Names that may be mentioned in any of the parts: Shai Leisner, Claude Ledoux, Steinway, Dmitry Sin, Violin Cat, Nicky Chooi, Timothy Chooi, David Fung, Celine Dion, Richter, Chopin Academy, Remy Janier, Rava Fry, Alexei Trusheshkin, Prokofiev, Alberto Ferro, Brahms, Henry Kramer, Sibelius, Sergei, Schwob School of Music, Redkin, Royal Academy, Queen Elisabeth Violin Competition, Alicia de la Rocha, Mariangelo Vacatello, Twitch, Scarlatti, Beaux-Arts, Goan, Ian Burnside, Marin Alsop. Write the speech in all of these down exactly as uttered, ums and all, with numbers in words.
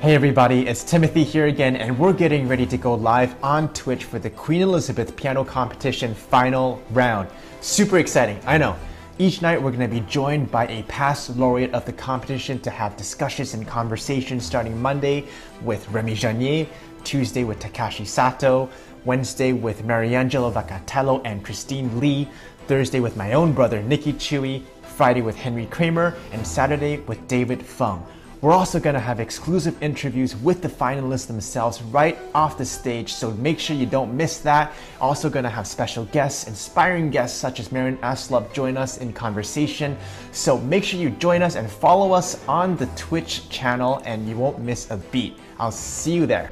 Hey everybody, it's Timothy here again, and we're getting ready to go live on Twitch for the Queen Elisabeth Piano Competition final round. Super exciting, I know. Each night we're going to be joined by a past laureate of the competition to have discussions and conversations, starting Monday with Remy Janier, Tuesday with Takashi Sato, Wednesday with Mariangelo Vacatello and Christine Lee, Thursday with my own brother Nicky Chooi, Friday with Henry Kramer, and Saturday with David Fung. We're also going to have exclusive interviews with the finalists themselves right off the stage, so make sure you don't miss that. Also going to have special guests, inspiring guests such as Marin Alsop join us in conversation. So make sure you join us and follow us on the Twitch channel and you won't miss a beat. I'll see you there.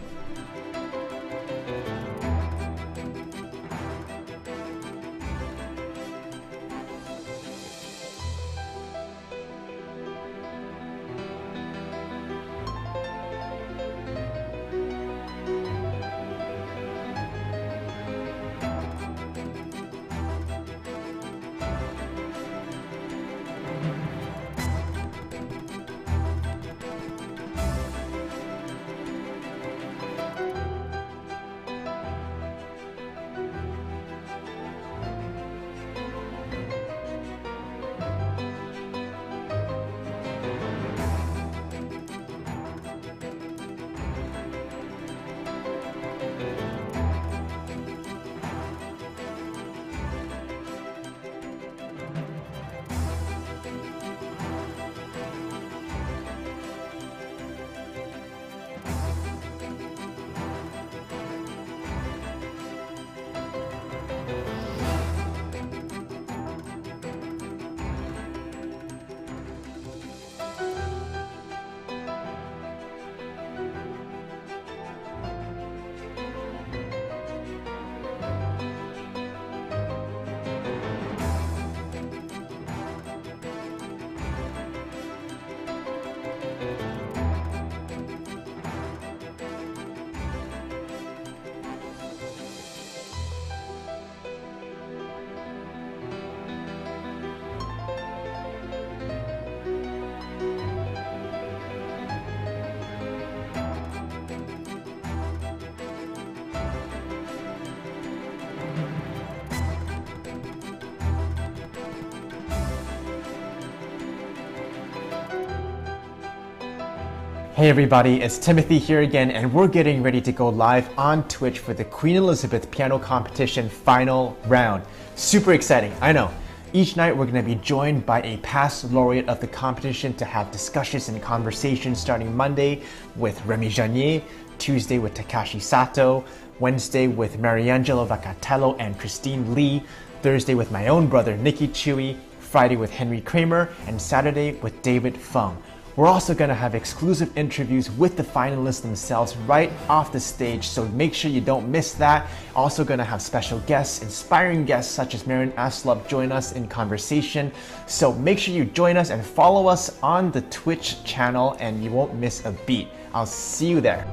Hey everybody, it's Timothy here again, and we're getting ready to go live on Twitch for the Queen Elisabeth Piano Competition final round. Super exciting, I know. Each night we're going to be joined by a past laureate of the competition to have discussions and conversations, starting Monday with Remy Janier, Tuesday with Takashi Sato, Wednesday with Mariangelo Vacatello and Christine Lee, Thursday with my own brother Nicky Chooi, Friday with Henry Kramer, and Saturday with David Fung. We're also going to have exclusive interviews with the finalists themselves right off the stage, so make sure you don't miss that. Also going to have special guests, inspiring guests such as Marin Alsop join us in conversation. So make sure you join us and follow us on the Twitch channel and you won't miss a beat. I'll see you there.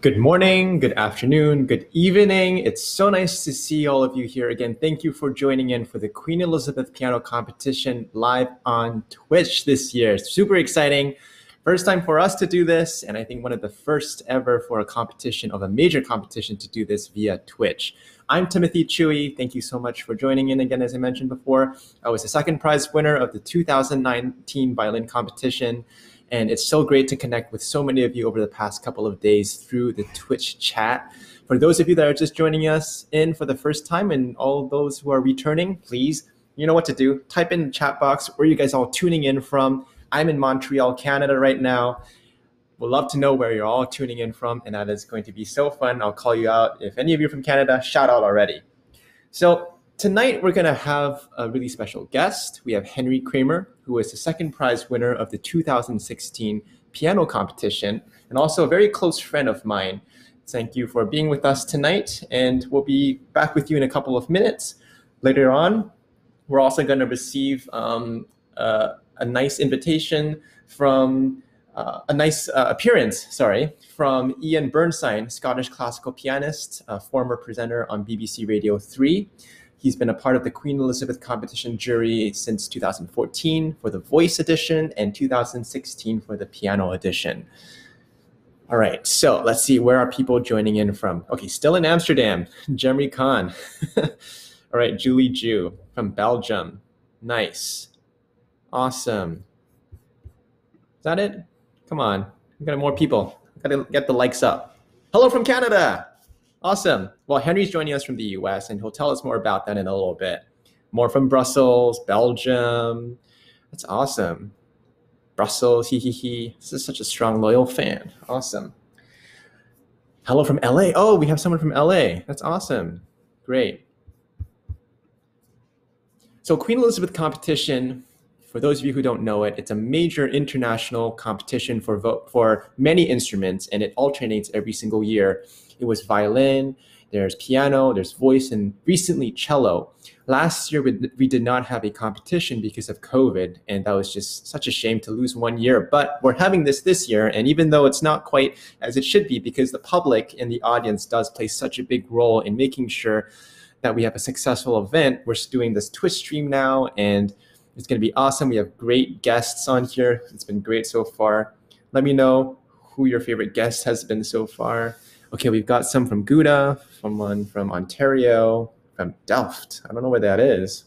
Good morning, good afternoon, good evening. It's so nice to see all of you here again. Thank you for joining in for the Queen Elisabeth Piano Competition live on Twitch this year. It's super exciting. First time for us to do this, and I think one of the first ever for a competition of a major competition to do this via Twitch. I'm Timothy Chooi. Thank you so much for joining in again. As I mentioned before, I was the second prize winner of the two thousand nineteen violin competition. And it's so great to connect with so many of you over the past couple of days through the Twitch chat. For those of you that are just joining us in for the first time, and all those who are returning, please, you know what to do. Type in the chat box where you guys all tuning in from. I'm in Montreal, Canada right now. We'd love to know where you're all tuning in from, and that is going to be so fun. I'll call you out. If any of you are from Canada, shout out already. So tonight we're going to have a really special guest. We have Henry Kramer, who is the second prize winner of the two thousand sixteen piano competition, and also a very close friend of mine. Thank you for being with us tonight, and we'll be back with you in a couple of minutes. Later on, we're also going to receive um, uh, a nice invitation from uh, a nice uh, appearance, sorry, from Ian Burnside, Scottish classical pianist, a former presenter on B B C Radio three. He's been a part of the Queen Elizabeth competition jury since two thousand fourteen for the voice edition and two thousand sixteen for the piano edition. All right, so let's see, where are people joining in from? Okay, still in Amsterdam, Jemri Khan. All right, Julie Ju from Belgium. Nice, awesome. Is that it? Come on, we got more people. Got to get the likes up. Hello from Canada. Awesome. Well, Henry's joining us from the U S, and he'll tell us more about that in a little bit. More from Brussels, Belgium. That's awesome. Brussels, hee hee hee. This is such a strong, loyal fan. Awesome. Hello from L A. Oh, we have someone from L A. That's awesome. Great. So Queen Elizabeth competition, for those of you who don't know it, it's a major international competition for, vo for many instruments, and it alternates every single year. It was violin, there's piano, there's voice, and recently cello. Last year, we, we did not have a competition because of COVID, and that was just such a shame to lose one year. But we're having this this year, and even though it's not quite as it should be, because the public and the audience does play such a big role in making sure that we have a successful event, we're doing this Twitch stream now, and it's going to be awesome. We have great guests on here. It's been great so far. Let me know who your favorite guest has been so far. Okay, we've got some from Gouda, someone from Ontario, from Delft. I don't know where that is.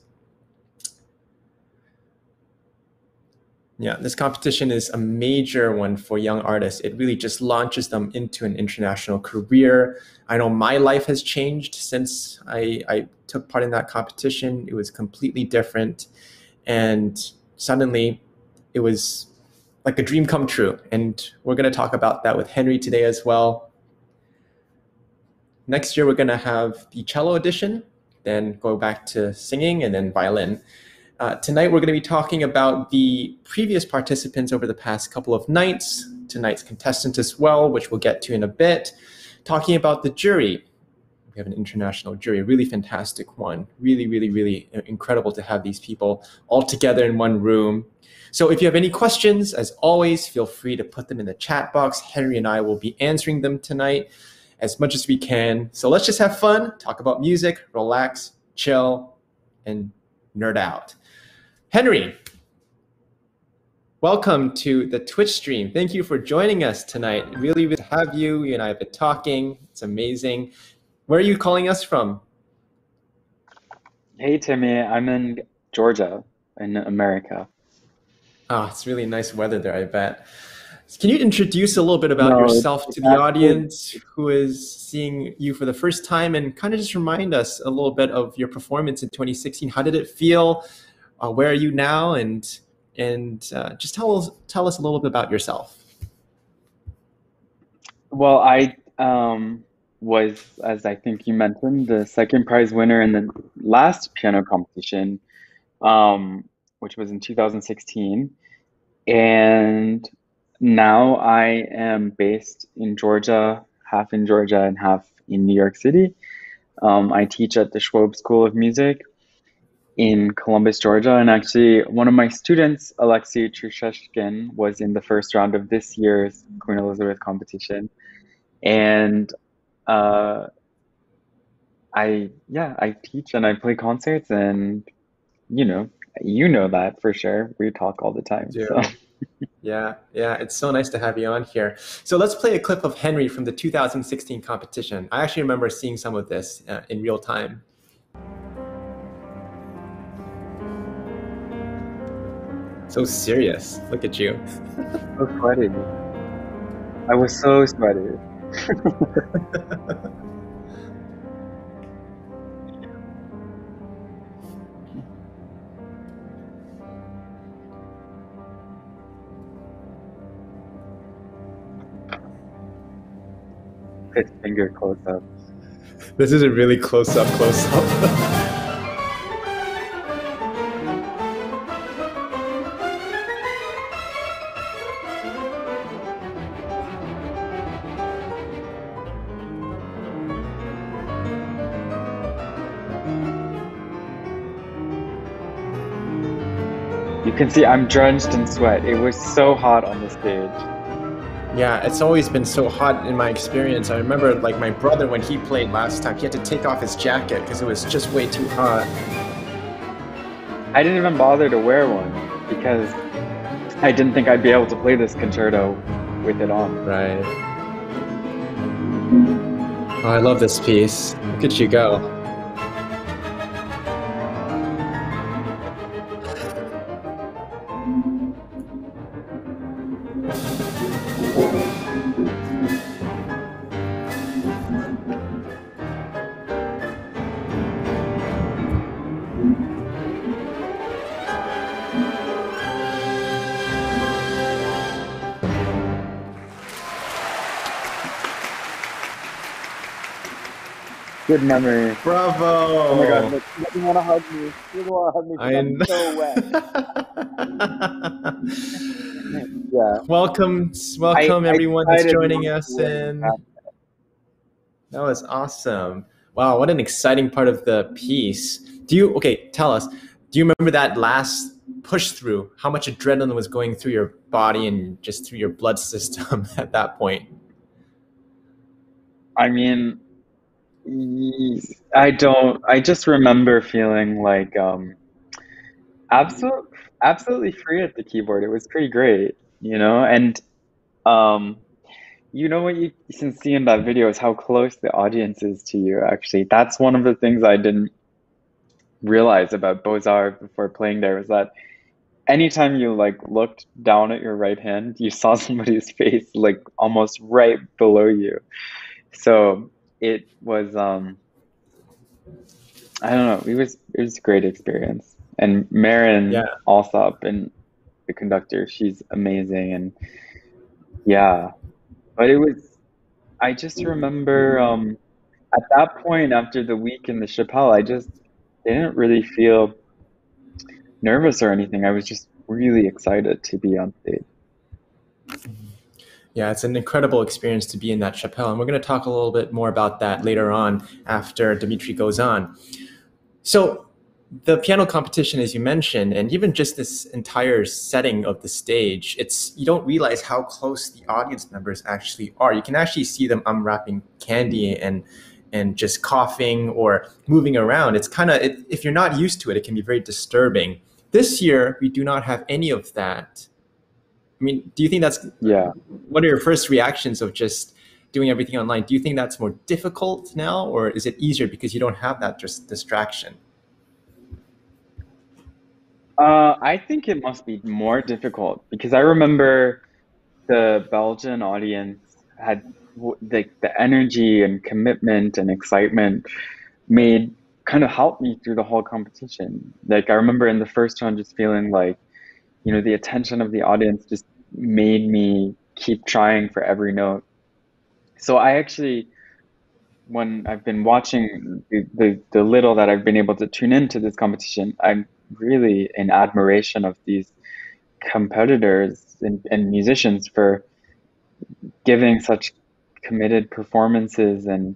Yeah, this competition is a major one for young artists. It really just launches them into an international career. I know my life has changed since I, I took part in that competition. It was completely different. And suddenly it was like a dream come true. And we're going to talk about that with Henry today as well. Next year, we're going to have the cello edition, then go back to singing, and then violin. Uh, tonight, we're going to be talking about the previous participants over the past couple of nights, tonight's contestants as well, which we'll get to in a bit, talking about the jury. We have an international jury, really fantastic one. Really, really, really incredible to have these people all together in one room. So if you have any questions, as always, feel free to put them in the chat box. Henry and I will be answering them tonight as much as we can. So let's just have fun, talk about music, relax, chill, and nerd out. Henry, welcome to the Twitch stream. Thank you for joining us tonight. Really, really good to have you. You and I have been talking. It's amazing. Where are you calling us from? Hey, Timmy. I'm in Georgia, in America. Ah, oh, it's really nice weather there, I bet. Can you introduce a little bit about no, yourself to the audience who is seeing you for the first time, and kind of just remind us a little bit of your performance in twenty sixteen? How did it feel? Uh, where are you now? And and uh, just tell us, tell us a little bit about yourself. Well, I um, was, as I think you mentioned, the second prize winner in the last piano competition, um, which was in two thousand sixteen. And now I am based in Georgia, half in Georgia and half in New York City. Um, I teach at the Schwob School of Music in Columbus, Georgia. And actually, one of my students, Alexei Trusheshkin, was in the first round of this year's Queen Elizabeth competition. And uh, I, yeah, I teach and I play concerts, and, you know, you know that for sure. We talk all the time. Yeah. So. Yeah, yeah, it's so nice to have you on here. So let's play a clip of Henry from the two thousand sixteen competition. I actually remember seeing some of this uh, in real time. So serious. Look at you. So sweaty. I was so sweaty. his finger close up. This is a really close up, close up. You can see I'm drenched in sweat. It was so hot on the stage. Yeah, it's always been so hot in my experience. I remember, like, my brother, when he played last time, he had to take off his jacket because it was just way too hot. I didn't even bother to wear one because I didn't think I'd be able to play this concerto with it on. Right. Oh, I love this piece. Look at you go. Good memory. Bravo! Oh my God, look, she doesn't want to hug me. She doesn't want to hug me because I'm so wet. Yeah. Welcome, welcome I, everyone I that's joining us. And that was awesome. Wow, what an exciting part of the piece. Do you, okay, tell us, do you remember that last push through? How much adrenaline was going through your body and just through your blood system at that point? I mean, I don't, I just remember feeling like um, absolute, absolutely free at the keyboard. It was pretty great, you know? And um, you know what you can see in that video is how close the audience is to you, actually. That's one of the things I didn't realize about Beaux-Arts before playing there, was that anytime you like looked down at your right hand, you saw somebody's face like almost right below you. So it was, um, I don't know, it was, it was a great experience. And Marin yeah. Alsop, and the conductor, she's amazing. And yeah, but it was, I just remember um, at that point, after the week in the Chapelle, I just didn't really feel nervous or anything. I was just really excited to be on stage. Yeah, it's an incredible experience to be in that Chapelle, and we're going to talk a little bit more about that later on after Dmitry goes on. So the piano competition, as you mentioned, and even just this entire setting of the stage, it's you don't realize how close the audience members actually are. You can actually see them unwrapping candy and and just coughing or moving around. It's kind of, it, if you're not used to it, it can be very disturbing. This year, we do not have any of that. I mean, do you think that's, yeah. What are your first reactions of just doing everything online? Do you think that's more difficult now, or is it easier because you don't have that just distraction? Uh, I think it must be more difficult because I remember the Belgian audience had the, the energy and commitment and excitement made kind of helped me through the whole competition. Like I remember in the first round just feeling like, you know, the attention of the audience just made me keep trying for every note. So I actually, when I've been watching the, the, the little that I've been able to tune into this competition, I'm really in admiration of these competitors and, and musicians for giving such committed performances and,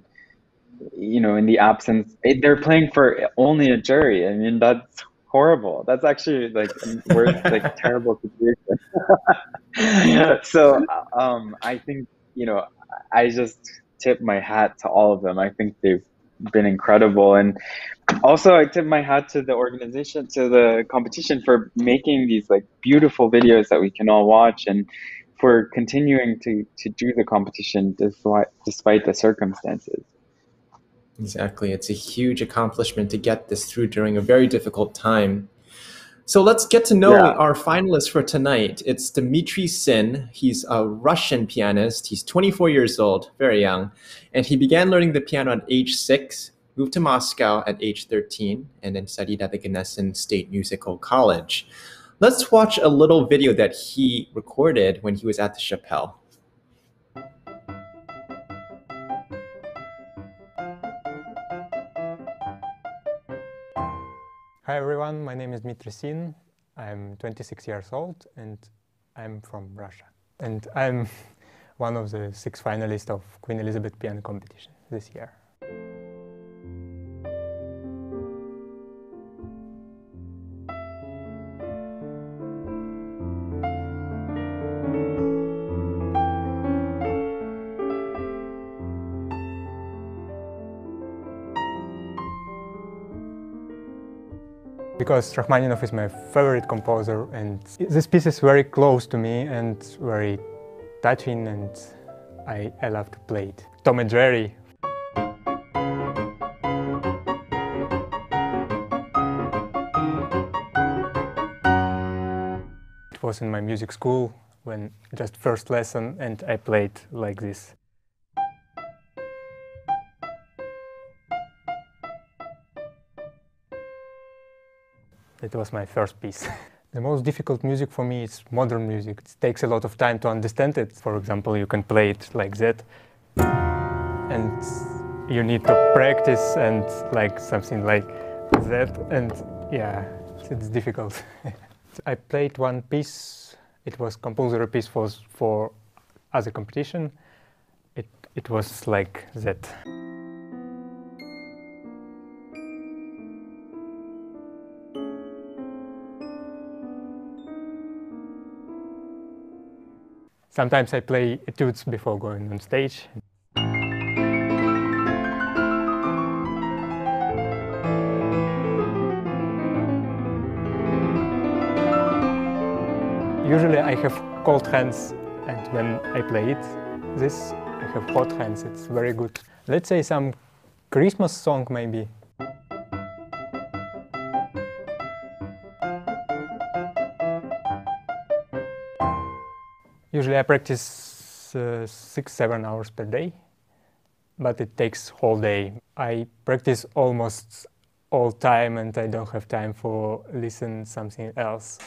you know, in the absence, they're playing for only a jury. I mean, that's horrible. That's actually like worse, like terrible situation. So um, I think, you know, I just tip my hat to all of them. I think they've been incredible. And also I tip my hat to the organization, to the competition for making these like beautiful videos that we can all watch and for continuing to, to do the competition despite, despite the circumstances. Exactly. It's a huge accomplishment to get this through during a very difficult time. So let's get to know yeah. our finalists for tonight. It's Dmitry Sin. He's a Russian pianist. He's twenty-four years old, very young. And he began learning the piano at age six, moved to Moscow at age thirteen, and then studied at the Gnessin State Musical College. Let's watch a little video that he recorded when he was at the Chapelle. Hi everyone, my name is Dmitry Sin. I'm twenty-six years old and I'm from Russia. And I'm one of the six finalists of Queen Elisabeth Piano Competition this year. Because Rachmaninoff is my favorite composer and this piece is very close to me and very touching and I, I love to play it. Tom and Jerry. It was in my music school when just first lesson and I played like this. It was my first piece. The most difficult music for me is modern music. It takes a lot of time to understand it. For example, you can play it like that. And you need to practice and like something like that. And yeah, it's difficult. I played one piece. It was compulsory piece for, for other competition. It, it was like that. Sometimes I play etudes before going on stage. Usually I have cold hands and when I play it, this I have hot hands, it's very good. Let's say some Christmas song maybe. Usually I practice uh, six, seven hours per day, but it takes whole day. I practice almost all time and I don't have time for listen something else.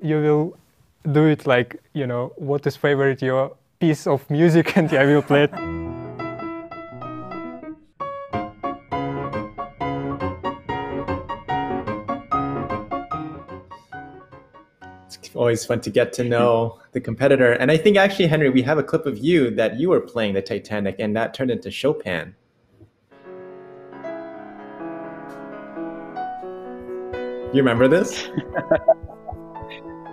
You will do it like, you know, what is favorite your piece of music and I will play it. It's always fun to get to know the competitor. And I think actually, Henry, we have a clip of you that you were playing the Titanic and that turned into Chopin. You remember this?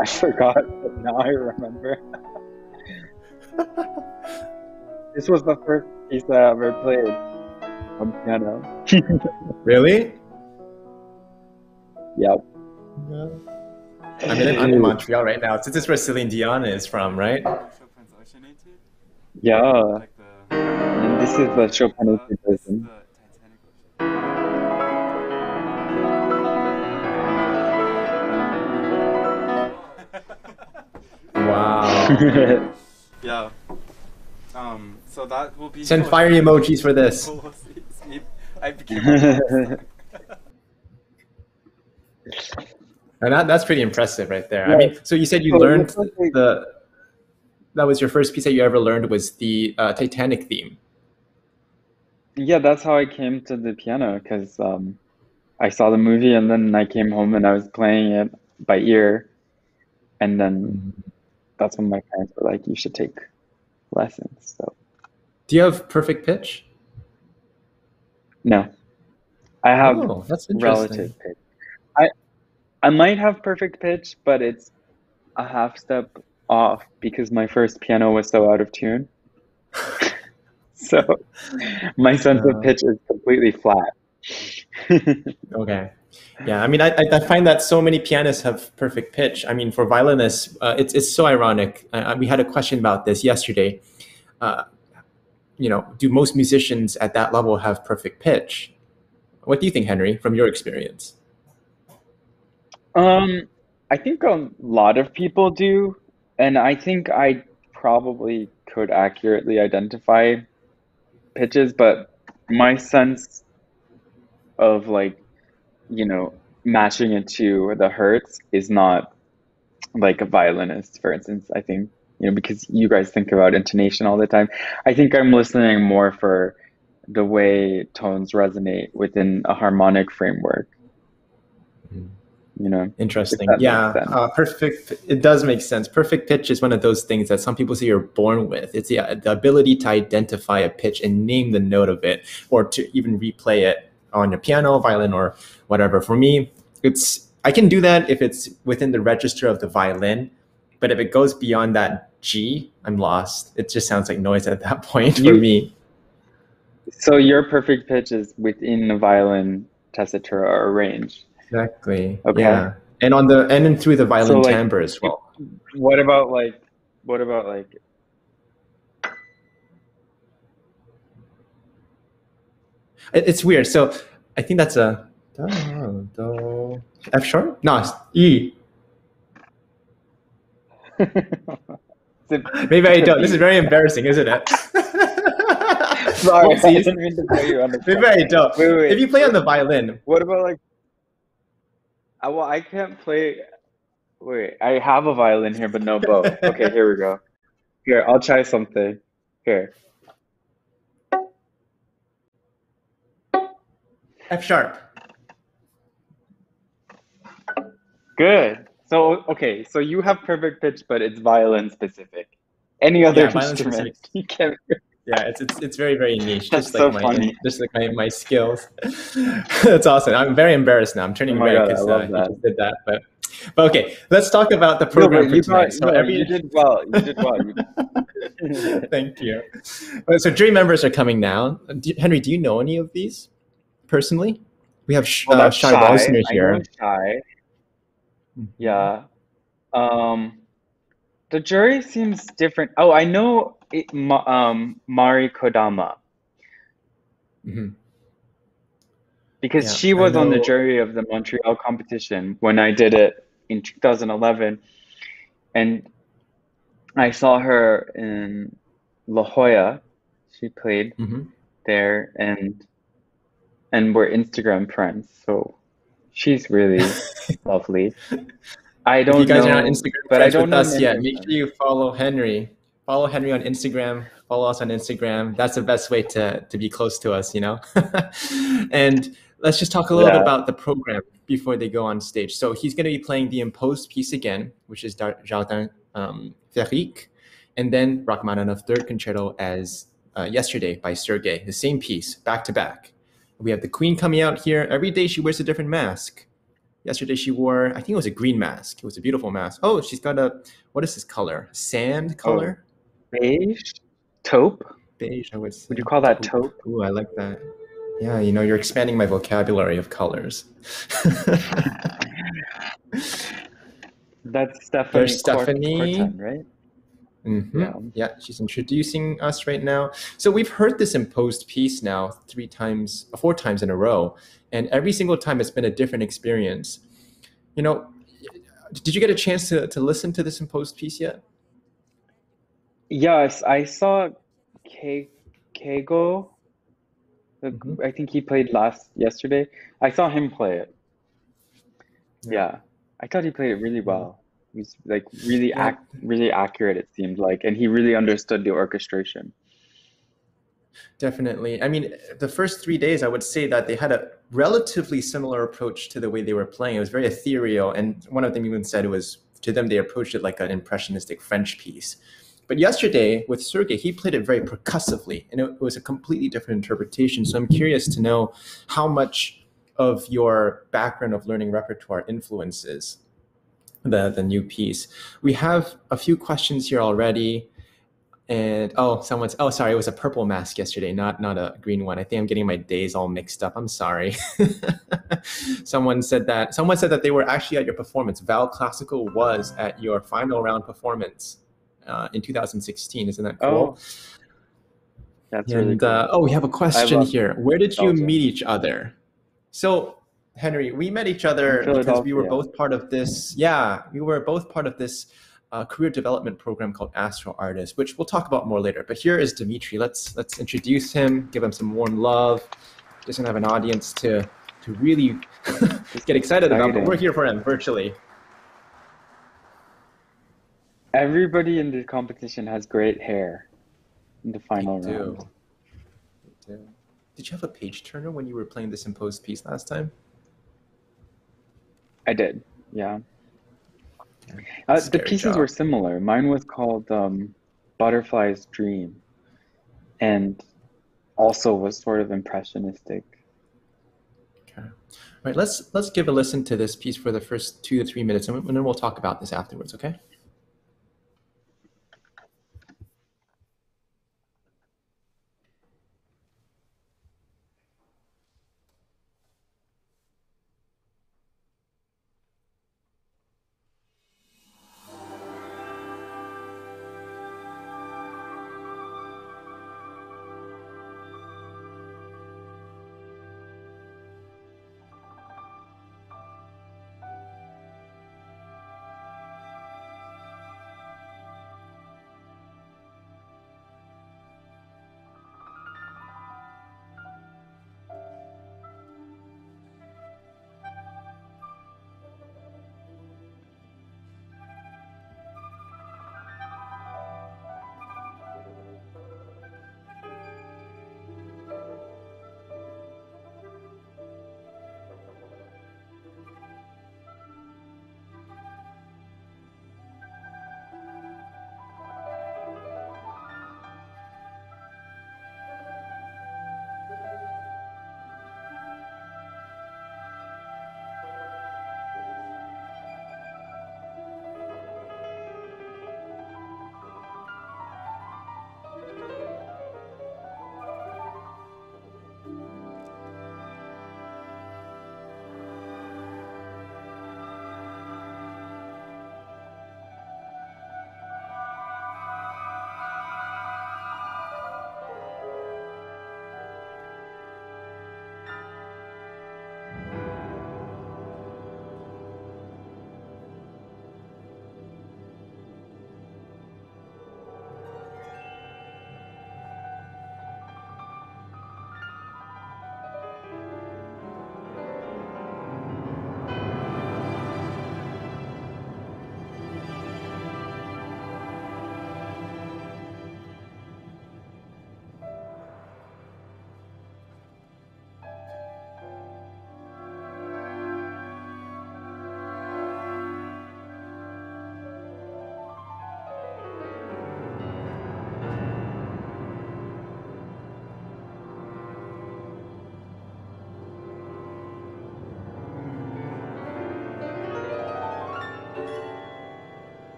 I forgot, but now I remember. This was the first piece I ever played on piano. Really? Yep. Yeah. I mean, I'm in Montreal right now. This is where Celine Dion is from, right? Chopin's Ocean Etude? Yeah. Like the... and this is the Chopin Etude version. Wow. Yeah. Um, so that will be. Send fire emojis for this. I became and that, that's pretty impressive right there. Yeah. I mean, so you said you so learned the. That was your first piece that you ever learned was the uh, Titanic theme. Yeah, that's how I came to the piano because um, I saw the movie and then I came home and I was playing it by ear. And then that's when my parents were like, you should take lessons. So, do you have perfect pitch? No. I have oh, that's relative pitch. I I might have perfect pitch, but it's a half step off because my first piano was so out of tune. So my sense uh, of pitch is completely flat. Okay. Yeah, I mean, I, I find that so many pianists have perfect pitch. I mean, for violinists, uh, it's it's so ironic. I, I, we had a question about this yesterday. Uh, you know, do most musicians at that level have perfect pitch? What do you think, Henry, from your experience? Um, I think a lot of people do, and I think I probably could accurately identify pitches, but my sense of, like, you know, matching it to the hertz is not like a violinist, for instance, I think, you know, because you guys think about intonation all the time. I think I'm listening more for the way tones resonate within a harmonic framework. Mm-hmm. You know, interesting. Yeah, uh, perfect. It does make sense. Perfect pitch is one of those things that some people say you're born with. It's the, the ability to identify a pitch and name the note of it, or to even replay it on your piano, violin, or whatever. For me, it's I can do that if it's within the register of the violin, but if it goes beyond that G, I'm lost. It just sounds like noise at that point for you, me. So your perfect pitch is within the violin tessitura or range. Exactly. Okay. Yeah. And on the and then through the violin so, like, timbre as well. What about like what about like it's weird. So I think that's a do, do, F sharp? No, it's E. Maybe I don't. This is very embarrassing, isn't it? Sorry, I didn't mean to play you on the Maybe I don't. Wait, wait, if you play wait. on the violin. What about like I, well, I can't play. Wait, I have a violin here, but no bow. Okay, here we go. Here, I'll try something. Here. F sharp. Good. So, okay, so you have perfect pitch, but it's violin specific. Any other yeah, instrument? You can't. Yeah, it's, it's it's very, very niche. That's just so like my, funny. Just like my, my skills. That's awesome. I'm very embarrassed now. I'm turning oh red because uh, I just did that. But, but okay, let's talk about the program no, for you tonight. Got, so no, every... You did well. You did well. You did... Thank you. So jury members are coming now. Do, Henry, do you know any of these personally? We have Sh- well, uh, Shai Leisner here. Shai. Yeah. Um, the jury seems different. Oh, I know... It, um, Mari Kodama, mm-hmm. because yeah, she was on the jury of the Montreal competition when I did it in two thousand eleven, and I saw her in La Jolla. She played mm-hmm. there, and and we're Instagram friends. So she's really lovely. I don't. If you guys know, are not Instagram but friends I don't with us yet. Make sure you follow Henry. Follow Henry on Instagram, follow us on Instagram. That's the best way to, to be close to us, you know? And let's just talk a little yeah. bit about the program before they go on stage. So he's going to be playing the imposed piece again, which is Dar Jardin um, Ferric, and then Rachmaninoff Third Concerto as uh, yesterday by Sergei, the same piece, back to back. We have the Queen coming out here. Every day she wears a different mask. Yesterday she wore, I think it was a green mask. It was a beautiful mask. Oh, she's got a, what is this color? Sand color? Oh. Beige? Taupe? Beige, I would say. Would you call that taupe? taupe? Ooh, I like that. Yeah, you know, you're expanding my vocabulary of colors. That's Stephanie. There's Stephanie. Cortan, right? Mm-hmm. Yeah. yeah, she's introducing us right now. So we've heard this imposed piece now three times, four times in a row, and every single time it's been a different experience. You know, did you get a chance to, to listen to this imposed piece yet? Yes, I saw Ke- Keigo, the, mm-hmm. I think he played last yesterday. I saw him play it. Yeah. yeah. I thought he played it really well. He was like really, yeah. ac- really accurate, it seemed like, and he really understood the orchestration. Definitely. I mean, the first three days, I would say that they had a relatively similar approach to the way they were playing. It was very ethereal, and one of them even said it was, to them, they approached it like an impressionistic French piece. But yesterday with Sergei, he played it very percussively, and it was a completely different interpretation. So I'm curious to know how much of your background of learning repertoire influences the, the new piece. We have a few questions here already. And oh, someone's, oh, sorry, it was a purple mask yesterday, not not a green one. I think I'm getting my days all mixed up. I'm sorry. Someone said that, someone said that they were actually at your performance. Val Classical was at your final round performance uh, in two thousand sixteen. Isn't that cool? Oh, that's and, really cool. Uh, oh, we have a question here. Where did you meet each other? So, Henry, we met each other because we were both part of this. Yeah, we were both part of this. A career development program called Astro Artist, which we'll talk about more later. But here is Dmitry. Let's let's introduce him, give him some warm love. Doesn't have an audience to to really get excited about, but we're here for him virtually. Everybody in the competition has great hair in the final they round. Do. They do. Did you have a page turner when you were playing this imposed piece last time? I did. Yeah. Uh, the pieces job. were similar. Mine was called um, Butterfly's Dream, and also was sort of impressionistic. Okay. All right, let's, let's give a listen to this piece for the first two to three minutes, and then we'll talk about this afterwards, okay?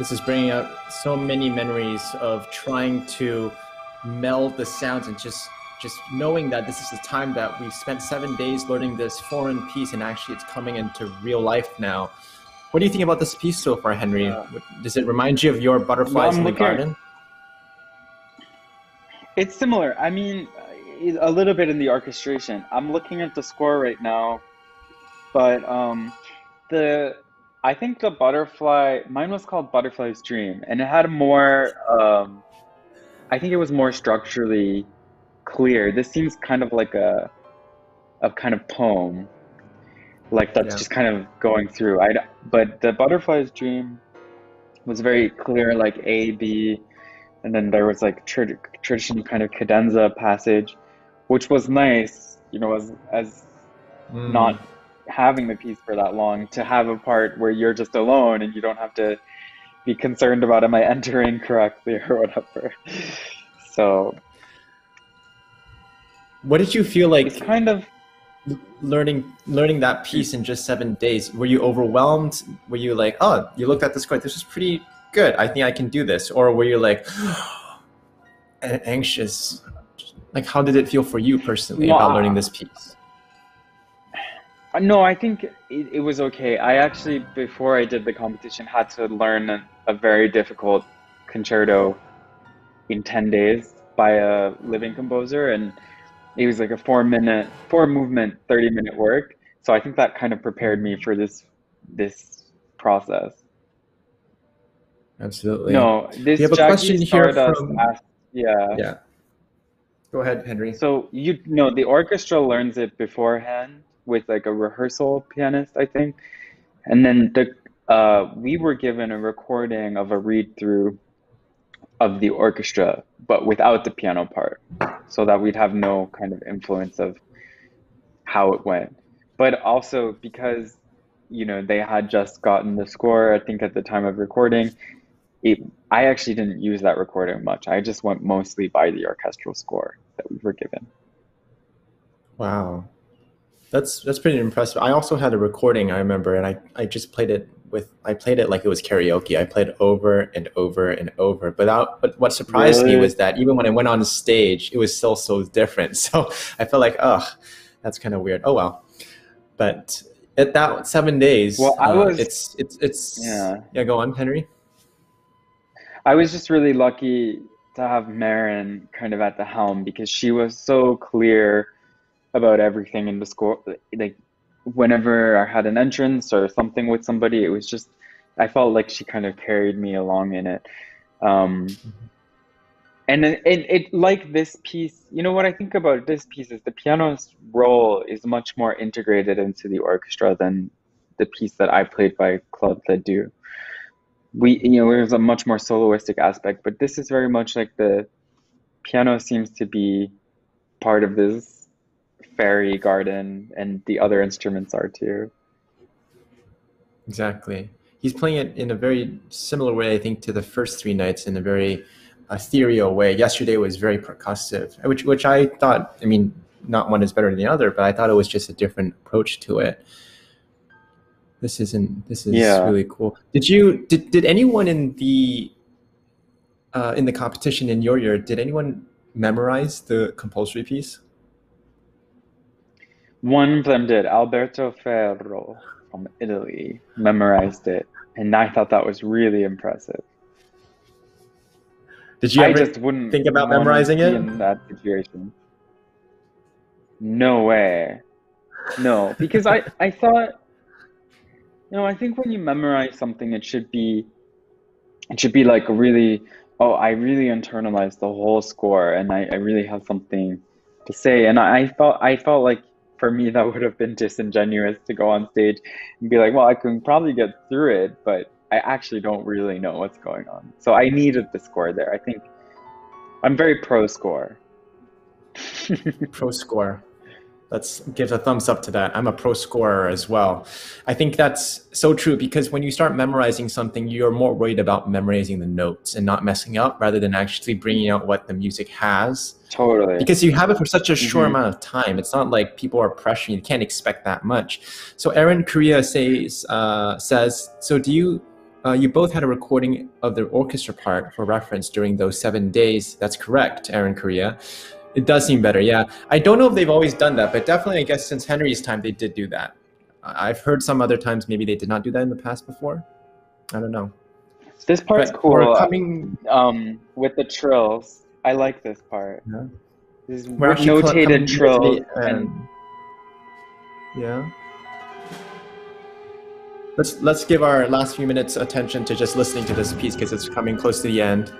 This is bringing up so many memories of trying to meld the sounds and just just knowing that this is the time that we spent seven days learning this foreign piece, and actually it's coming into real life now. What do you think about this piece so far, Henry? Uh, Does it remind you of your Butterflies in the Garden? It's similar. I mean, a little bit in the orchestration. I'm looking at the score right now, but um, the I think the butterfly, mine was called Butterfly's Dream, and it had a more, um, I think it was more structurally clear. This seems kind of like a, a kind of poem, like that's yeah. just kind of going through. I but the Butterfly's Dream was very clear, like A, B, and then there was like tra traditional kind of cadenza passage, which was nice, you know, as as mm. not having the piece for that long, to have a part where you're just alone and you don't have to be concerned about am I entering correctly or whatever. So what did you feel like kind of learning learning that piece in just seven days? Were you overwhelmed? Were you like, oh, you looked at the score, this is pretty good, I think I can do this? Or were you like anxious? Like, how did it feel for you personally yeah. about learning this piece? No, I think it, it was okay. I actually, before I did the competition, had to learn a, a very difficult concerto in ten days by a living composer. And it was like a four minute, four movement, thirty minute work. So I think that kind of prepared me for this, this process. Absolutely. No, this you have a question here from... asked, yeah. Yeah. Go ahead, Henry. So, you know, the orchestra learns it beforehand with like a rehearsal pianist, I think. And then the, uh, we were given a recording of a read through of the orchestra, but without the piano part, so that we'd have no kind of influence of how it went. But also because, you know, they had just gotten the score, I think at the time of recording, it, I actually didn't use that recording much. I just went mostly by the orchestral score that we were given. Wow. That's that's pretty impressive. I also had a recording, I remember, and I, I just played it with I played it like it was karaoke. I played it over and over and over. But I, but what surprised really? me was that even when I went on stage, it was still so different. So I felt like, oh, that's kind of weird. Oh well. But at that seven days, well, I was, uh, it's it's it's yeah. yeah. Go on, Henry. I was just really lucky to have Marin kind of at the helm, because she was so clear about everything in the score. Like whenever I had an entrance or something with somebody, it was just, I felt like she kind of carried me along in it. Um, and it, it, it, like this piece, you know what I think about this piece is the piano's role is much more integrated into the orchestra than the piece that I played by Claude Ledoux. We, you know, there's a much more soloistic aspect, but this is very much like the piano seems to be part of this fairy garden, and the other instruments are too. Exactly. He's playing it in a very similar way, I think, to the first three nights, in a very ethereal way. Yesterday was very percussive, which which I thought, I mean, not one is better than the other, but I thought it was just a different approach to it. This isn't, this is yeah. really cool. Did you, did, did anyone in the, uh, in the competition in your year, did anyone memorize the compulsory piece? One of them did. Alberto Ferro from Italy memorized it, and I thought that was really impressive. Did you I ever just wouldn't think about memorizing it in that situation? No way. No, because I I thought, you know, I think when you memorize something, it should be, it should be like really, oh, I really internalized the whole score, and I, I really have something to say, and I, I felt I felt like. For me, that would have been disingenuous to go on stage and be like, well, I can probably get through it, but I actually don't really know what's going on. So I needed the score there. I think I'm very pro score. Pro score. Let's give a thumbs up to that. I'm a pro scorer as well. I think that's so true, because when you start memorizing something, you're more worried about memorizing the notes and not messing up, rather than actually bringing out what the music has. Totally. Because you have it for such a short mm-hmm. amount of time. It's not like people are pressuring you. You can't expect that much. So Aaron Korea says, uh, says, so do you Uh, you both had a recording of the orchestra part for reference during those seven days. That's correct, Aaron Correa. It does seem better, yeah. I don't know if they've always done that, but definitely, I guess, since Henry's time, they did do that. I've heard some other times maybe they did not do that in the past before. I don't know. This part's but cool. Coming... Um, with the trills. I like this part. Yeah. This we're notated trills. And... Yeah. Let's, let's give our last few minutes attention to just listening to this piece because it's coming close to the end.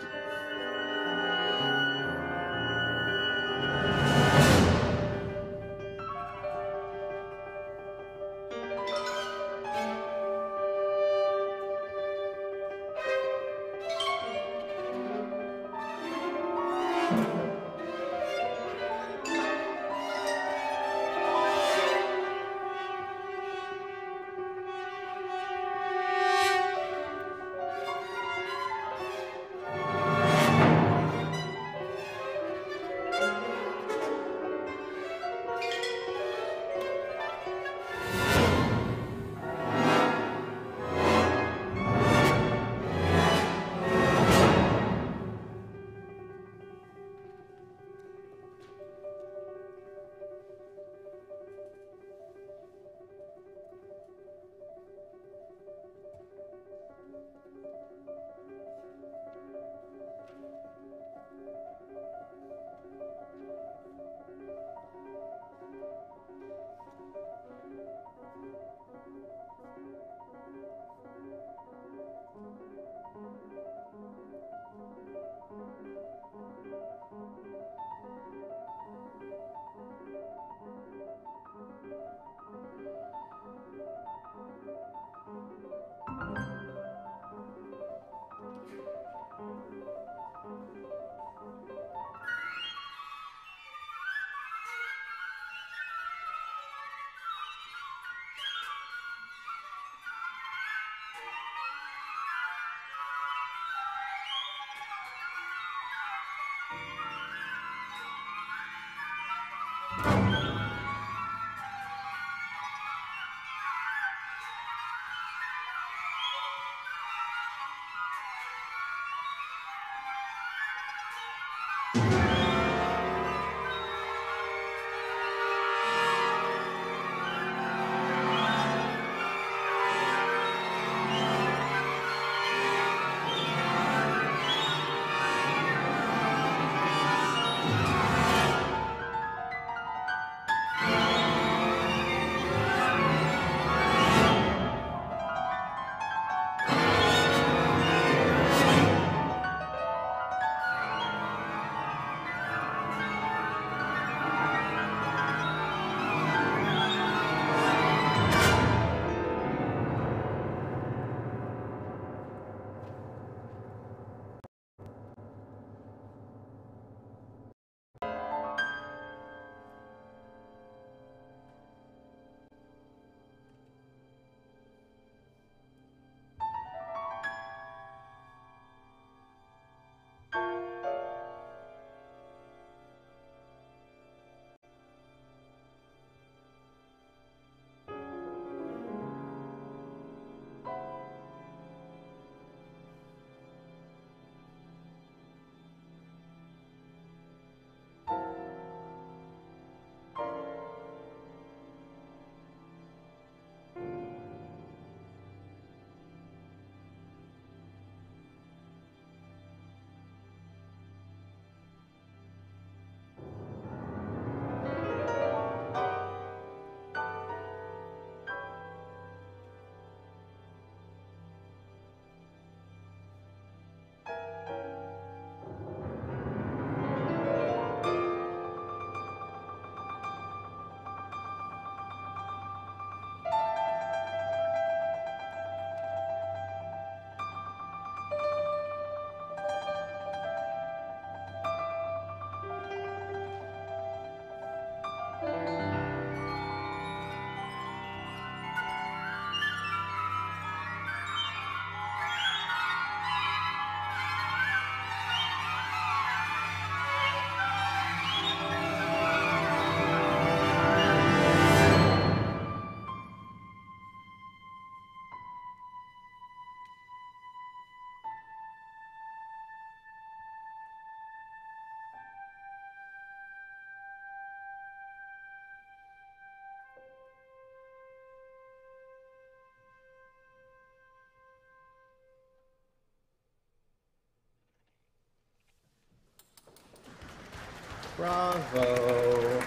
Bravo.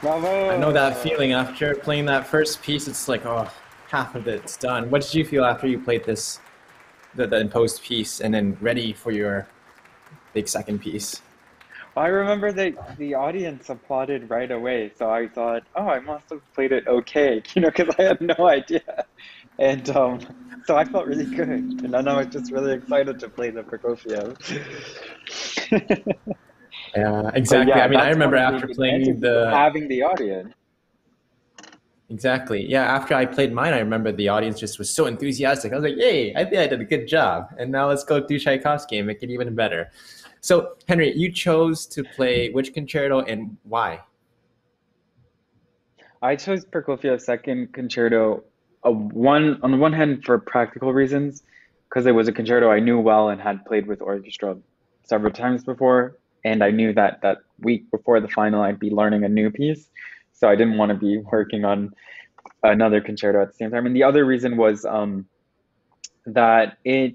Bravo. I know that feeling after playing that first piece. It's like, oh, half of it's done. What did you feel after you played this, the, the imposed piece, and then ready for your big second piece? I remember that the audience applauded right away, so I thought, oh, I must have played it okay, you know, because I had no idea. And um, so I felt really good, and then I was just really excited to play the Prokofiev. Yeah, exactly. Yeah, I mean, I remember after playing the... Having the audience. Exactly. Yeah, after I played mine, I remember the audience just was so enthusiastic. I was like, yay, I think I did a good job. And now let's go through Tchaikovsky and make it even better. So, Henry, you chose to play which concerto and why? I chose Prokofiev's second concerto, uh, one, on the one hand for practical reasons, because it was a concerto I knew well and had played with orchestra several times before. And I knew that that week before the final, I'd be learning a new piece. So I didn't want to be working on another concerto at the same time. And the other reason was um, that it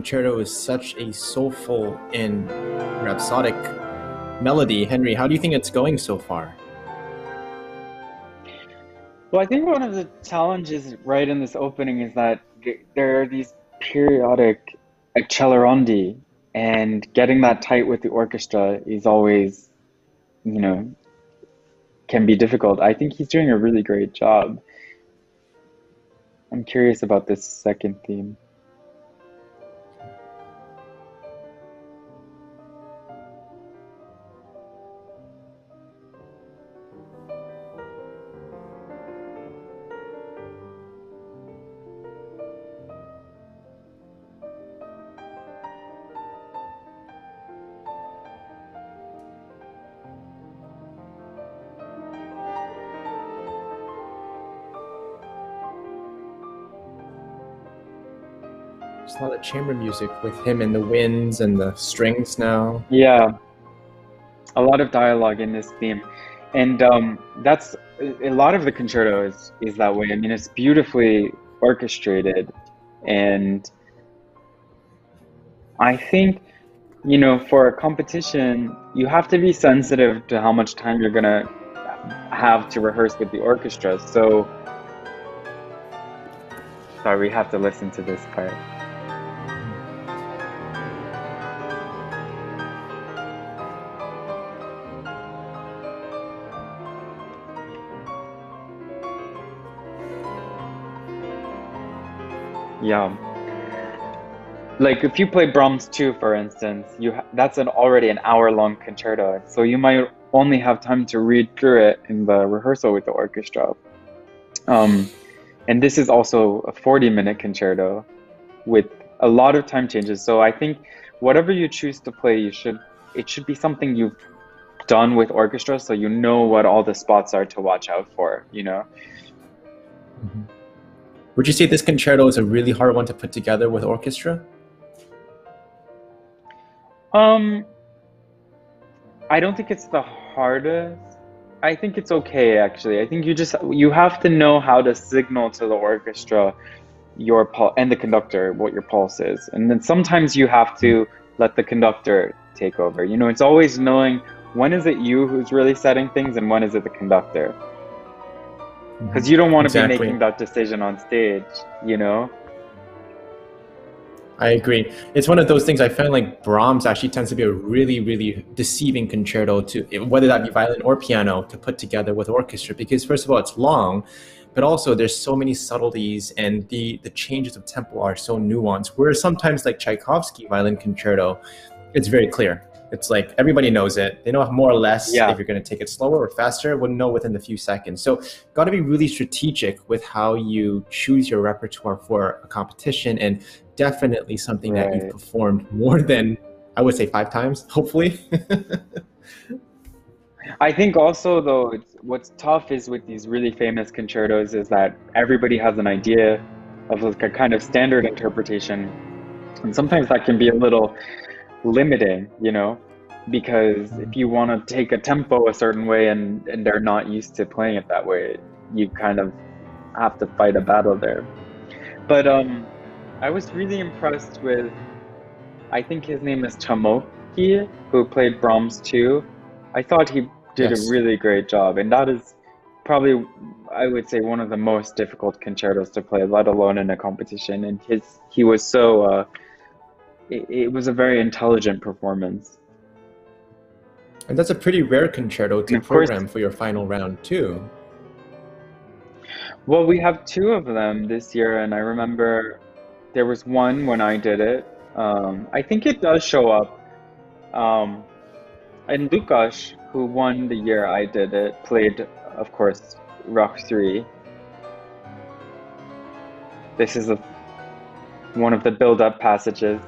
concerto is such a soulful and rhapsodic melody. Henry, how do you think it's going so far? Well, I think one of the challenges right in this opening is that there are these periodic accelerondi, and getting that tight with the orchestra is always, you know, can be difficult. I think he's doing a really great job. I'm curious about this second theme. A lot of chamber music with him and the winds and the strings now. Yeah, a lot of dialogue in this theme, and um, that's a lot of the concerto is, is that way. I mean, it's beautifully orchestrated, and I think, you know, for a competition you have to be sensitive to how much time you're gonna have to rehearse with the orchestra. So sorry, we have to listen to this part. Yeah, like if you play Brahms two, for instance, you ha that's an already an hour-long concerto, so you might only have time to read through it in the rehearsal with the orchestra. Um, and this is also a forty-minute concerto with a lot of time changes. So I think whatever you choose to play, you should it should be something you've done with orchestra, so you know what all the spots are to watch out for. You know. Mm-hmm. Would you say this concerto is a really hard one to put together with orchestra? Um, I don't think it's the hardest. I think it's okay, actually. I think you just you have to know how to signal to the orchestra your pul and the conductor what your pulse is, and then sometimes you have to let the conductor take over. You know, it's always knowing when is it you who's really setting things and when is it the conductor. Because you don't want to exactly. be making that decision on stage, you know? I agree. It's one of those things I find like Brahms actually tends to be a really, really deceiving concerto, to whether that be violin or piano, to put together with orchestra. Because first of all, it's long, but also there's so many subtleties, and the, the changes of tempo are so nuanced. Whereas sometimes like Tchaikovsky violin concerto, it's very clear. It's like everybody knows it. They know more or less yeah. if you're going to take it slower or faster. We'll know within a few seconds. So got to be really strategic with how you choose your repertoire for a competition, and definitely something right. that you've performed more than, I would say, five times, hopefully. I think also, though, it's, what's tough is with these really famous concertos is that everybody has an idea of like a kind of standard interpretation. And sometimes that can be a little limiting, you know, because if you want to take a tempo a certain way and, and they're not used to playing it that way, you kind of have to fight a battle there. But um, I was really impressed with, I think his name is Tchaikovsky, who played Brahms too. I thought he did yes. a really great job, and that is probably, I would say, one of the most difficult concertos to play, let alone in a competition. And his he was so uh, it was a very intelligent performance. And that's a pretty rare concerto to program for your final round too. Well, we have two of them this year, and I remember there was one when I did it. Um, I think it does show up. Um, and Lukash, who won the year I did it, played, of course, Rock three. This is a, one of the build-up passages.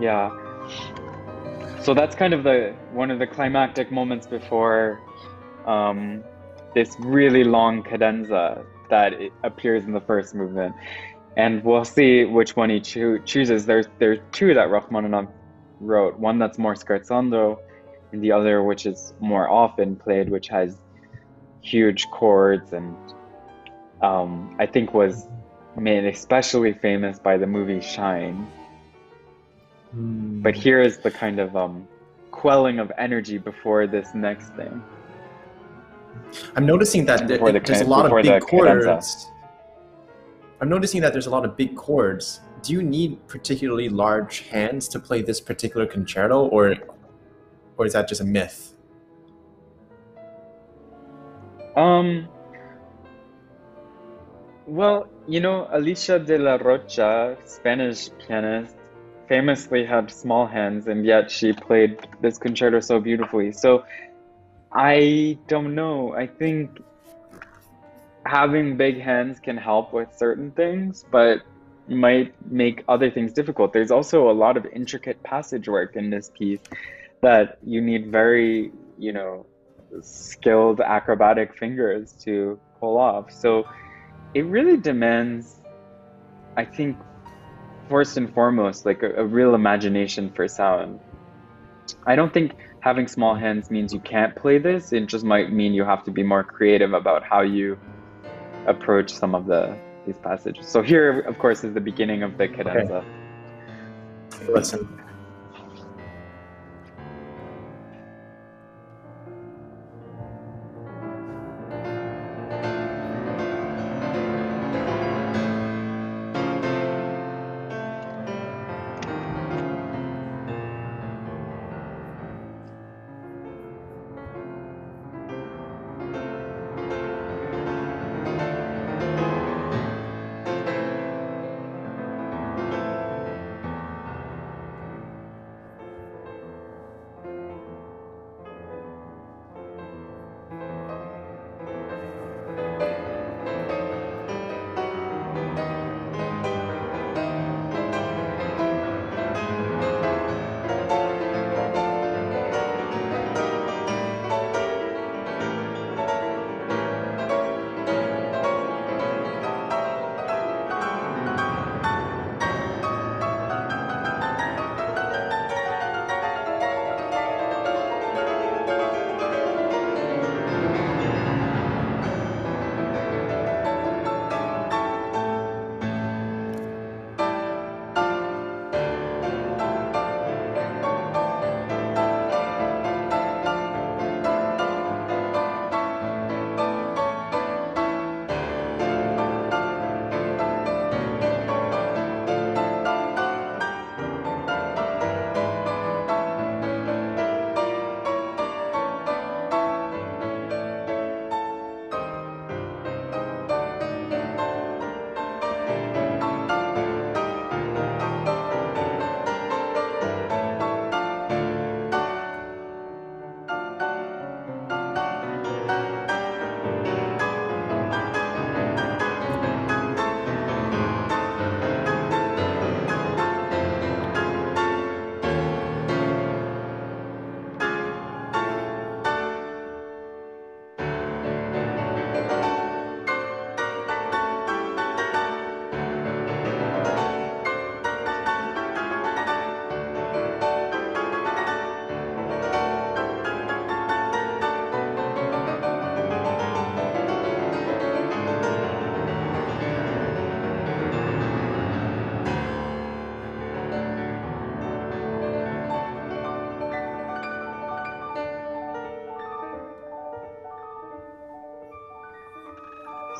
yeah. So that's kind of the one of the climactic moments before um, this really long cadenza that appears in the first movement. And we'll see which one he cho chooses. There's there's two that Rachmaninoff wrote, one that's more scherzando, and the other which is more often played, which has huge chords and um, I think was made especially famous by the movie Shine. Mm. But here is the kind of um, quelling of energy before this next thing. I'm noticing that th the, there's a lot of big chords. Cadenza. I'm noticing that there's a lot of big chords. Do you need particularly large hands to play this particular concerto, or, or is that just a myth? Um. Well, you know, Alicia de la Rocha, Spanish pianist, famously had small hands, and yet she played this concerto so beautifully. So, I don't know. I think having big hands can help with certain things, but might make other things difficult. There's also a lot of intricate passage work in this piece that you need very, you know, skilled acrobatic fingers to pull off. So it really demands, I think, first and foremost, like a, a real imagination for sound. I don't think having small hands means you can't play this. It just might mean you have to be more creative about how you approach some of the these passages. So here, of course, is the beginning of the cadenza. Okay. Listen.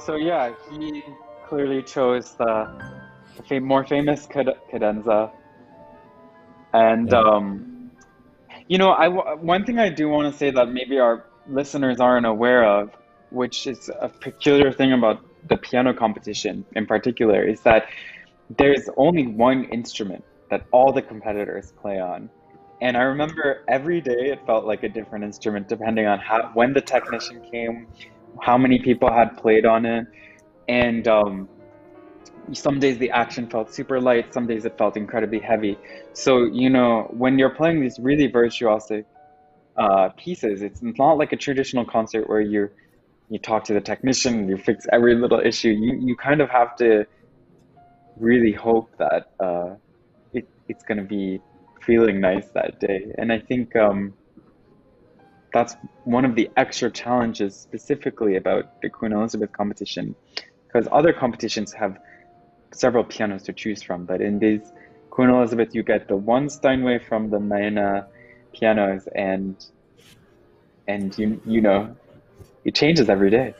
So yeah, he clearly chose the, the fam more famous cadenza, and yeah. um, you know, I w one thing I do want to say that maybe our listeners aren't aware of, which is a peculiar thing about the piano competition in particular, is that there's only one instrument that all the competitors play on, and I remember every day it felt like a different instrument depending on how when the technician came. How many people had played on it, and um, some days the action felt super light, some days it felt incredibly heavy. So, you know, when you're playing these really virtuosic uh, pieces, it's not like a traditional concert where you you talk to the technician, you fix every little issue. You, you kind of have to really hope that uh, it, it's going to be feeling nice that day. And I think um, that's one of the extra challenges specifically about the Queen Elizabeth competition, because other competitions have several pianos to choose from, but in this Queen Elizabeth, you get the one Steinway from the Maena pianos, and and you you know, it changes every day.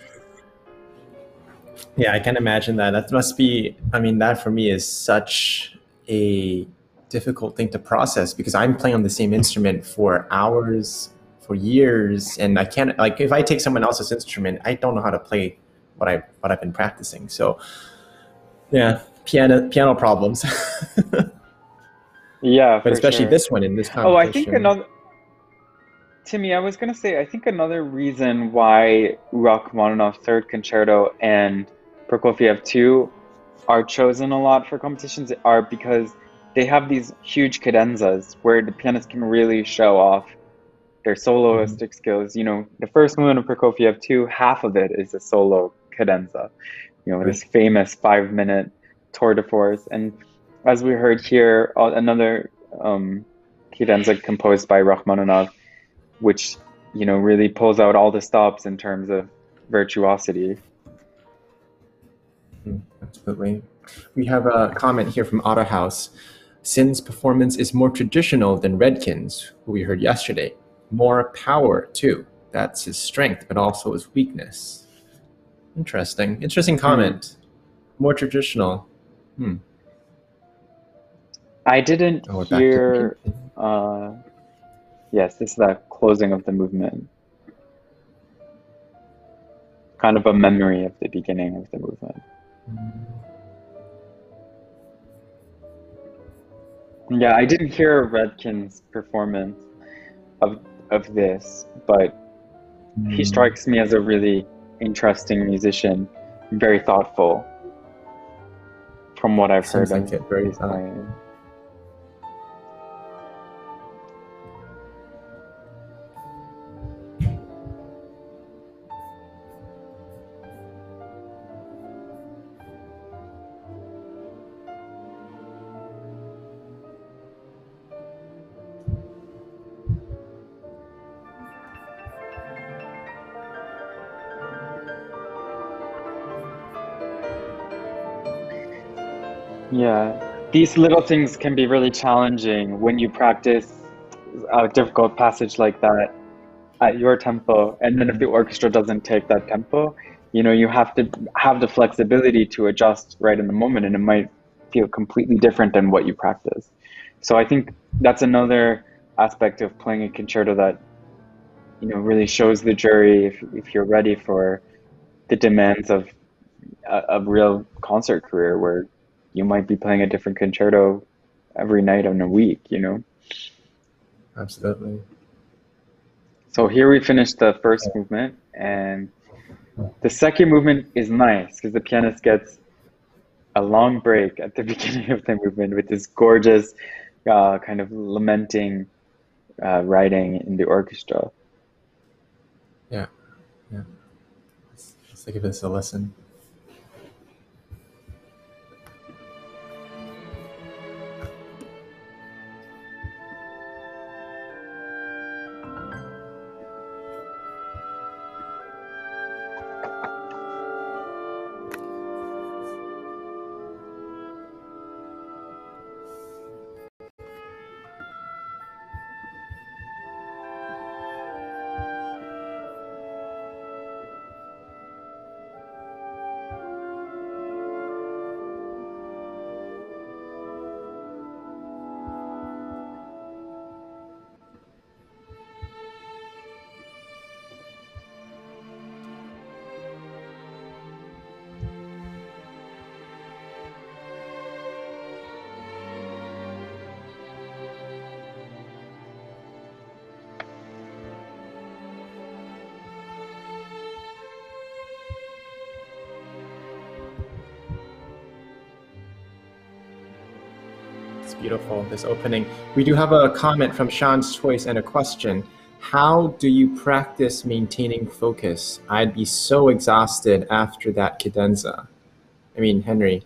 Yeah, I can imagine that. That must be, I mean, that for me is such a difficult thing to process, because I'm playing on the same instrument for hours, for years, and I can't, like, if I take someone else's instrument, I don't know how to play what I what I've been practicing. So. Yeah, piano piano problems. Yeah, but especially sure. This one in this competition. Oh, I think another, Timmy, I was going to say, I think another reason why Rachmaninoff Third Concerto and Prokofiev Two are chosen a lot for competitions are because they have these huge cadenzas where the pianist can really show off their soloistic mm-hmm. skills. You know, the first movement of Prokofiev Two, half of it is a solo cadenza. You know, this famous five-minute tour de force. And as we heard here, another um, cadenza composed by Rachmaninoff, which, you know, really pulls out all the stops in terms of virtuosity. Absolutely. We have a comment here from Otter House. Sin's performance is more traditional than Redkin's, who we heard yesterday. More power, too. That's his strength, but also his weakness. Interesting. Interesting comment. More traditional. Hmm. I didn't oh, hear... Uh, yes, this is the closing of the movement. Kind of a memory of the beginning of the movement. Yeah, I didn't hear Redkin's performance of, of this, but mm. he strikes me as a really... interesting musician, very thoughtful. From what I've Seems heard, like it, very thoughtful. Yeah, these little things can be really challenging when you practice a difficult passage like that at your tempo, and then if the orchestra doesn't take that tempo, you know, you have to have the flexibility to adjust right in the moment, and it might feel completely different than what you practice. So I think that's another aspect of playing a concerto that, you know, really shows the jury if, if you're ready for the demands of a, a real concert career where you might be playing a different concerto every night in a week, you know? Absolutely. So here we finish the first movement, and the second movement is nice because the pianist gets a long break at the beginning of the movement with this gorgeous uh, kind of lamenting uh, writing in the orchestra. Yeah, yeah. Let's, let's give this a listen. beautiful, this opening. We do have a comment from Sean's Choice and a question. How do you practice maintaining focus? I'd be so exhausted after that cadenza. I mean, Henry,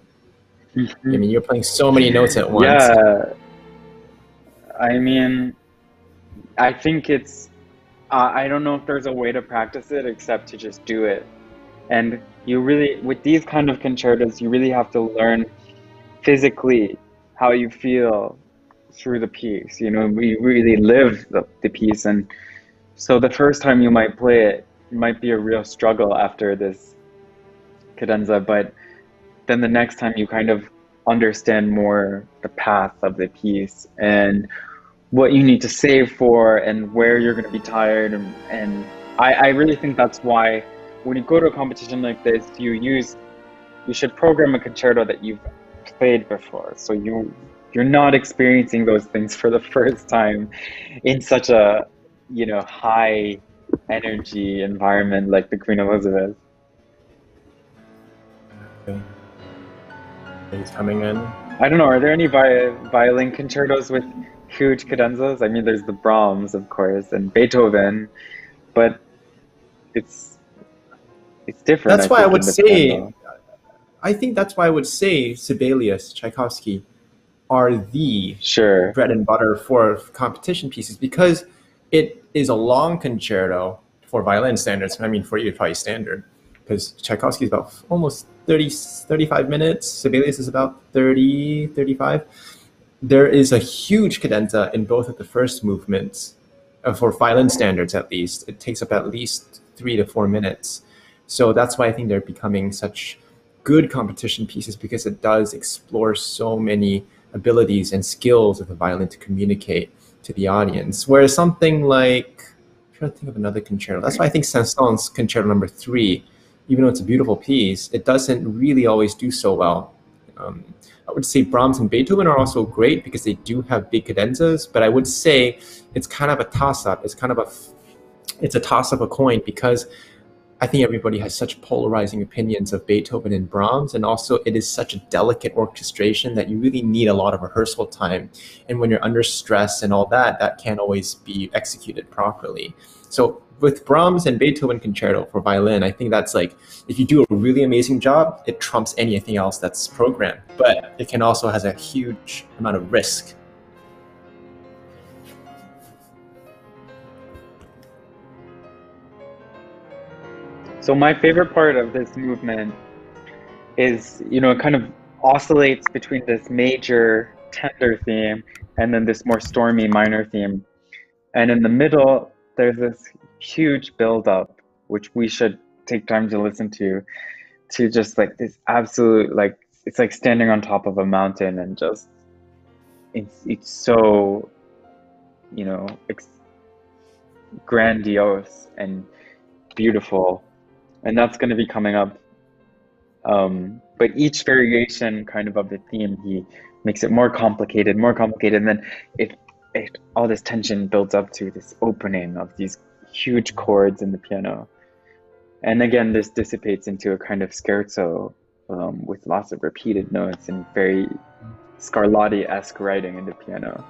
mm-hmm. I mean, you're playing so many notes at once. Yeah, I mean, I think it's, uh, I don't know if there's a way to practice it except to just do it. And you really, with these kind of concertos, you really have to learn physically how you feel through the piece. You know, we really live the, the piece. And so the first time you might play it, it might be a real struggle after this cadenza, but then the next time you kind of understand more the path of the piece and what you need to save for and where you're going to be tired. And, and I, I really think that's why when you go to a competition like this, you use, you should program a concerto that you've played before. So you, you're not experiencing those things for the first time in such a, you know, high energy environment like the Queen Elizabeth. Okay. He's coming in. I don't know, are there any vi violin concertos with huge cadenzas? I mean, there's the Brahms, of course, and Beethoven, but it's, it's different. That's I why I would say, piano. I think that's why I would say Sibelius, Tchaikovsky are the sure. bread and butter for competition pieces, because it is a long concerto for violin standards. I mean, for you, probably standard, because Tchaikovsky is about almost thirty, thirty-five minutes. Sibelius is about thirty, thirty-five. There is a huge cadenza in both of the first movements, uh, for violin standards at least. It takes up at least three to four minutes. So that's why I think they're becoming such good competition pieces, because it does explore so many abilities and skills of the violin to communicate to the audience. Whereas something like, I'm trying to think of another concerto. That's why I think Saint-Saëns' concerto number three, even though it's a beautiful piece, it doesn't really always do so well. Um, I would say Brahms and Beethoven are also great because they do have big cadenzas, but I would say it's kind of a toss-up. It's kind of a, it's a toss-up a coin, because I think everybody has such polarizing opinions of Beethoven and Brahms, and also it is such a delicate orchestration that you really need a lot of rehearsal time. And when you're under stress and all that, that can't always be executed properly. So with Brahms and Beethoven concerto for violin, I think that's like, if you do a really amazing job, it trumps anything else that's programmed, but it can also has a huge amount of risk. So my favorite part of this movement is, you know, it kind of oscillates between this major tender theme and then this more stormy minor theme. And in the middle, there's this huge buildup, which we should take time to listen to, to just like this absolute, like, it's like standing on top of a mountain, and just, it's, it's so, you know, ex grandiose and beautiful. And that's going to be coming up. Um, but each variation kind of of the theme, he makes it more complicated, more complicated. And then it, it, all this tension builds up to this opening of these huge chords in the piano. And again, this dissipates into a kind of scherzo um, with lots of repeated notes and very Scarlatti-esque writing in the piano.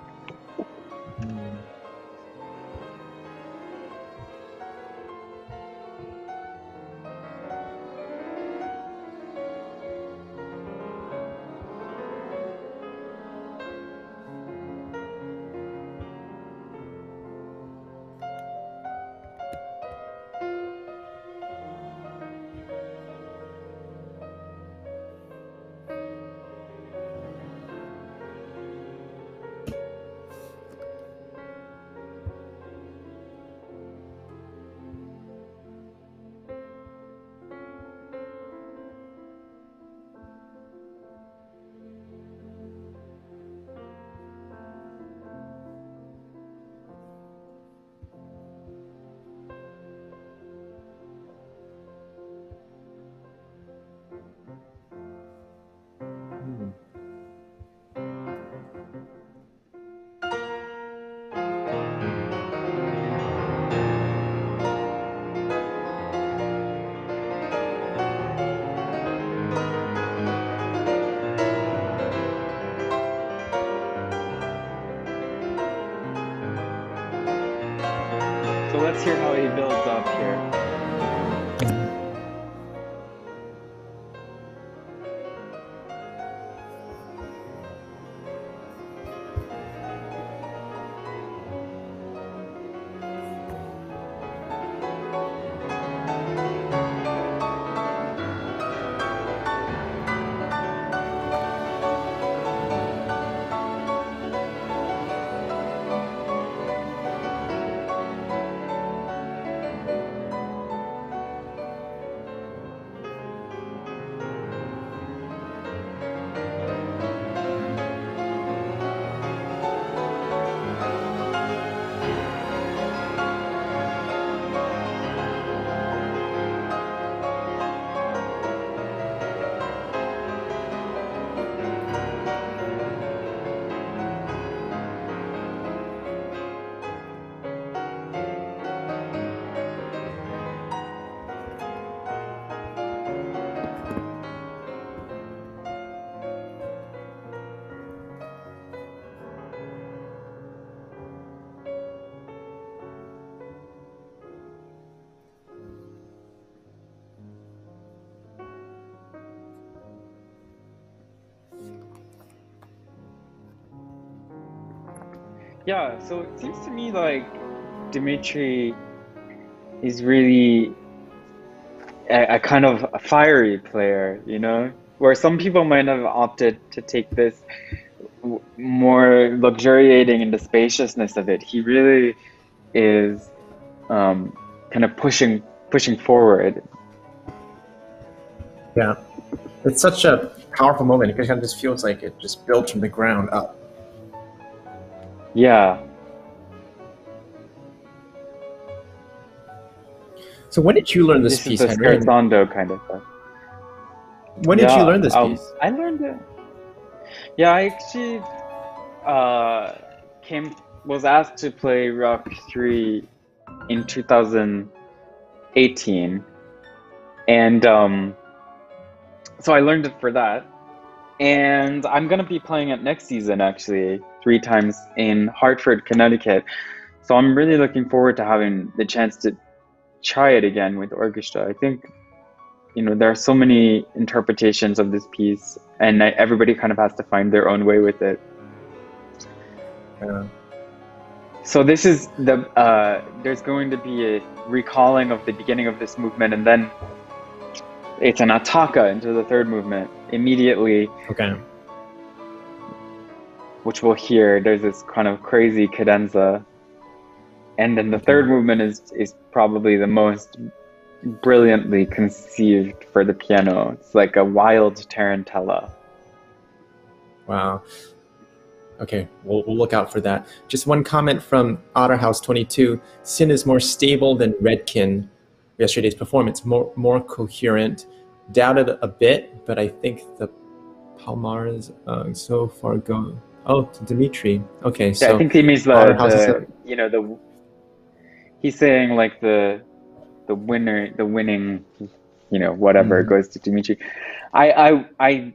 yeah, so it seems to me like Dmitry is really a, a kind of a fiery player, you know, where some people might have opted to take this more luxuriating in the spaciousness of it. He really is um, kind of pushing pushing forward. Yeah, it's such a powerful moment. It kind of just feels like it just built from the ground up. Yeah. So when did you learn this, this piece, is Henry? Scherzando kind of stuff. When yeah, did you learn this um, piece? I learned it. Yeah, I actually uh, came was asked to play Rock three in two thousand eighteen, and um, so I learned it for that. And I'm gonna be playing it next season, actually, three times in Hartford, Connecticut. So I'm really looking forward to having the chance to try it again with orchestra. I think, you know, there are so many interpretations of this piece, and I, everybody kind of has to find their own way with it. Yeah. So this is the uh, there's going to be a recalling of the beginning of this movement, and then it's an attacca into the third movement immediately. Okay. Which we'll hear. There's this kind of crazy cadenza, and then the third movement is is probably the most brilliantly conceived for the piano. It's like a wild tarantella. Wow. Okay, we'll, we'll look out for that. Just one comment from Otterhouse twenty-two. Sin is more stable than Redkin. Yesterday's performance, more more coherent. Doubted a bit, but I think the Palmares uh, so far gone. Oh, Dmitry. Okay, yeah, so I think he means the, the you know the. He's saying like the, the winner, the winning, you know, whatever mm-hmm. goes to Dmitry. I I I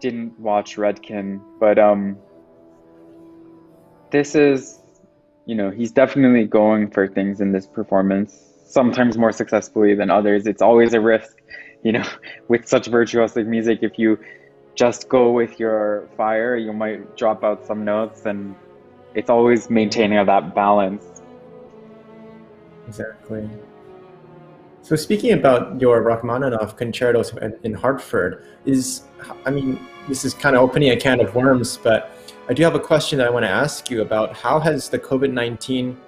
didn't watch Redkin, but um. This is, you know, he's definitely going for things in this performance. Sometimes more successfully than others. It's always a risk, you know, with such virtuosic music. If you just go with your fire, you might drop out some notes, and it's always maintaining that balance. Exactly. So speaking about your Rachmaninoff concertos in Hartford, is, I mean, this is kind of opening a can of worms, but I do have a question that I want to ask you about. How has the COVID nineteen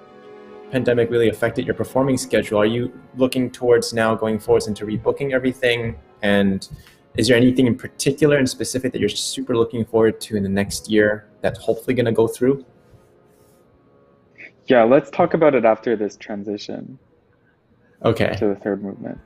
pandemic really affected your performing schedule? Are you looking towards now going forwards into rebooking everything? And is there anything in particular and specific that you're super looking forward to in the next year that's hopefully going to go through? Yeah, let's talk about it after this transition. Okay. To the third movement.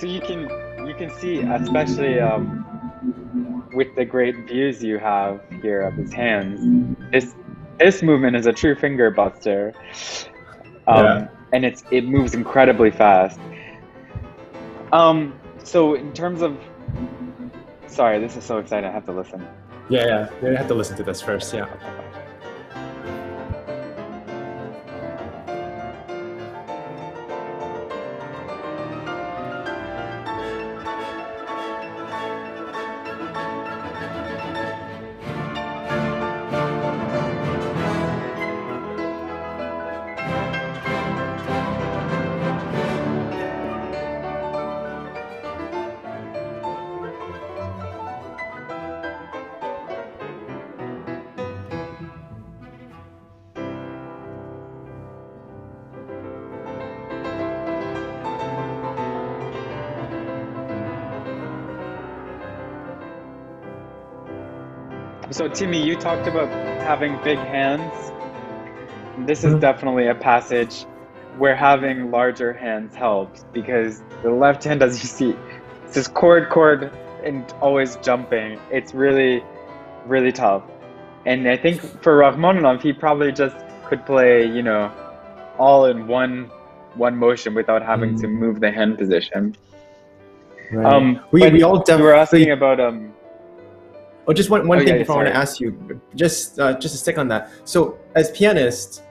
So you can you can see, especially um, with the great views you have here of his hands, this this movement is a true finger buster, um, yeah. and it's it moves incredibly fast. Um, so in terms of, sorry, this is so exciting. I have to listen. Yeah, yeah, you have to listen to this first. Yeah. So Timmy, you talked about having big hands. This is definitely a passage where having larger hands helps, because the left hand, as you see, it's this chord, chord, and always jumping. It's really, really tough. And I think for Rachmaninoff, he probably just could play, you know, all in one one motion without having mm. to move the hand position. Right. Um, we we all we were asking about um. Oh, just one one oh, thing yeah, before sorry. I want to ask you, just uh, just a stick on that. So as pianists,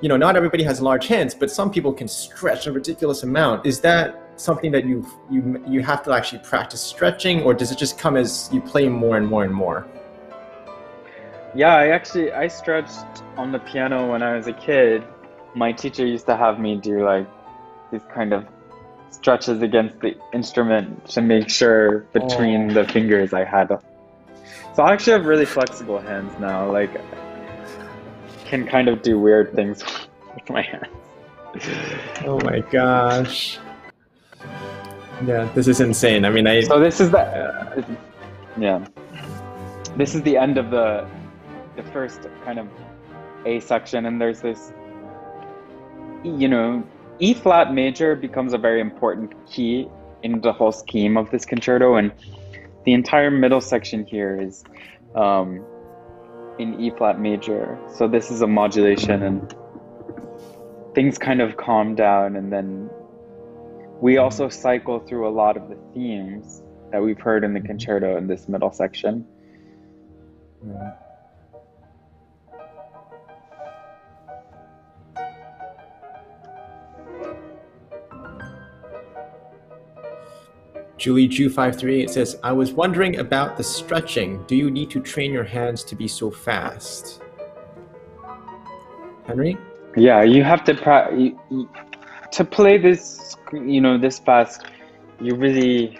you know, not everybody has large hands, but some people can stretch a ridiculous amount. Is that something that you you you have to actually practice stretching, or does it just come as you play more and more and more? Yeah, I actually I stretched on the piano when I was a kid. My teacher used to have me do like these kind of stretches against the instrument to make sure between oh. the fingers I had. So I actually have really flexible hands now, like can kind of do weird things with my hands. Oh my gosh. Yeah, this is insane. I mean, I... So this is the... Uh, yeah. This is the end of the the first kind of A section, and there's this, you know, E-flat major becomes a very important key in the whole scheme of this concerto, and the entire middle section here is um, in E-flat major. So this is a modulation, and things kind of calm down, and then we also cycle through a lot of the themes that we've heard in the concerto in this middle section. Yeah. Julie Ju five three eight says, I was wondering about the stretching. Do you need to train your hands to be so fast? Henry? Yeah, you have to pra- you, you, to play this, you know, this fast, you really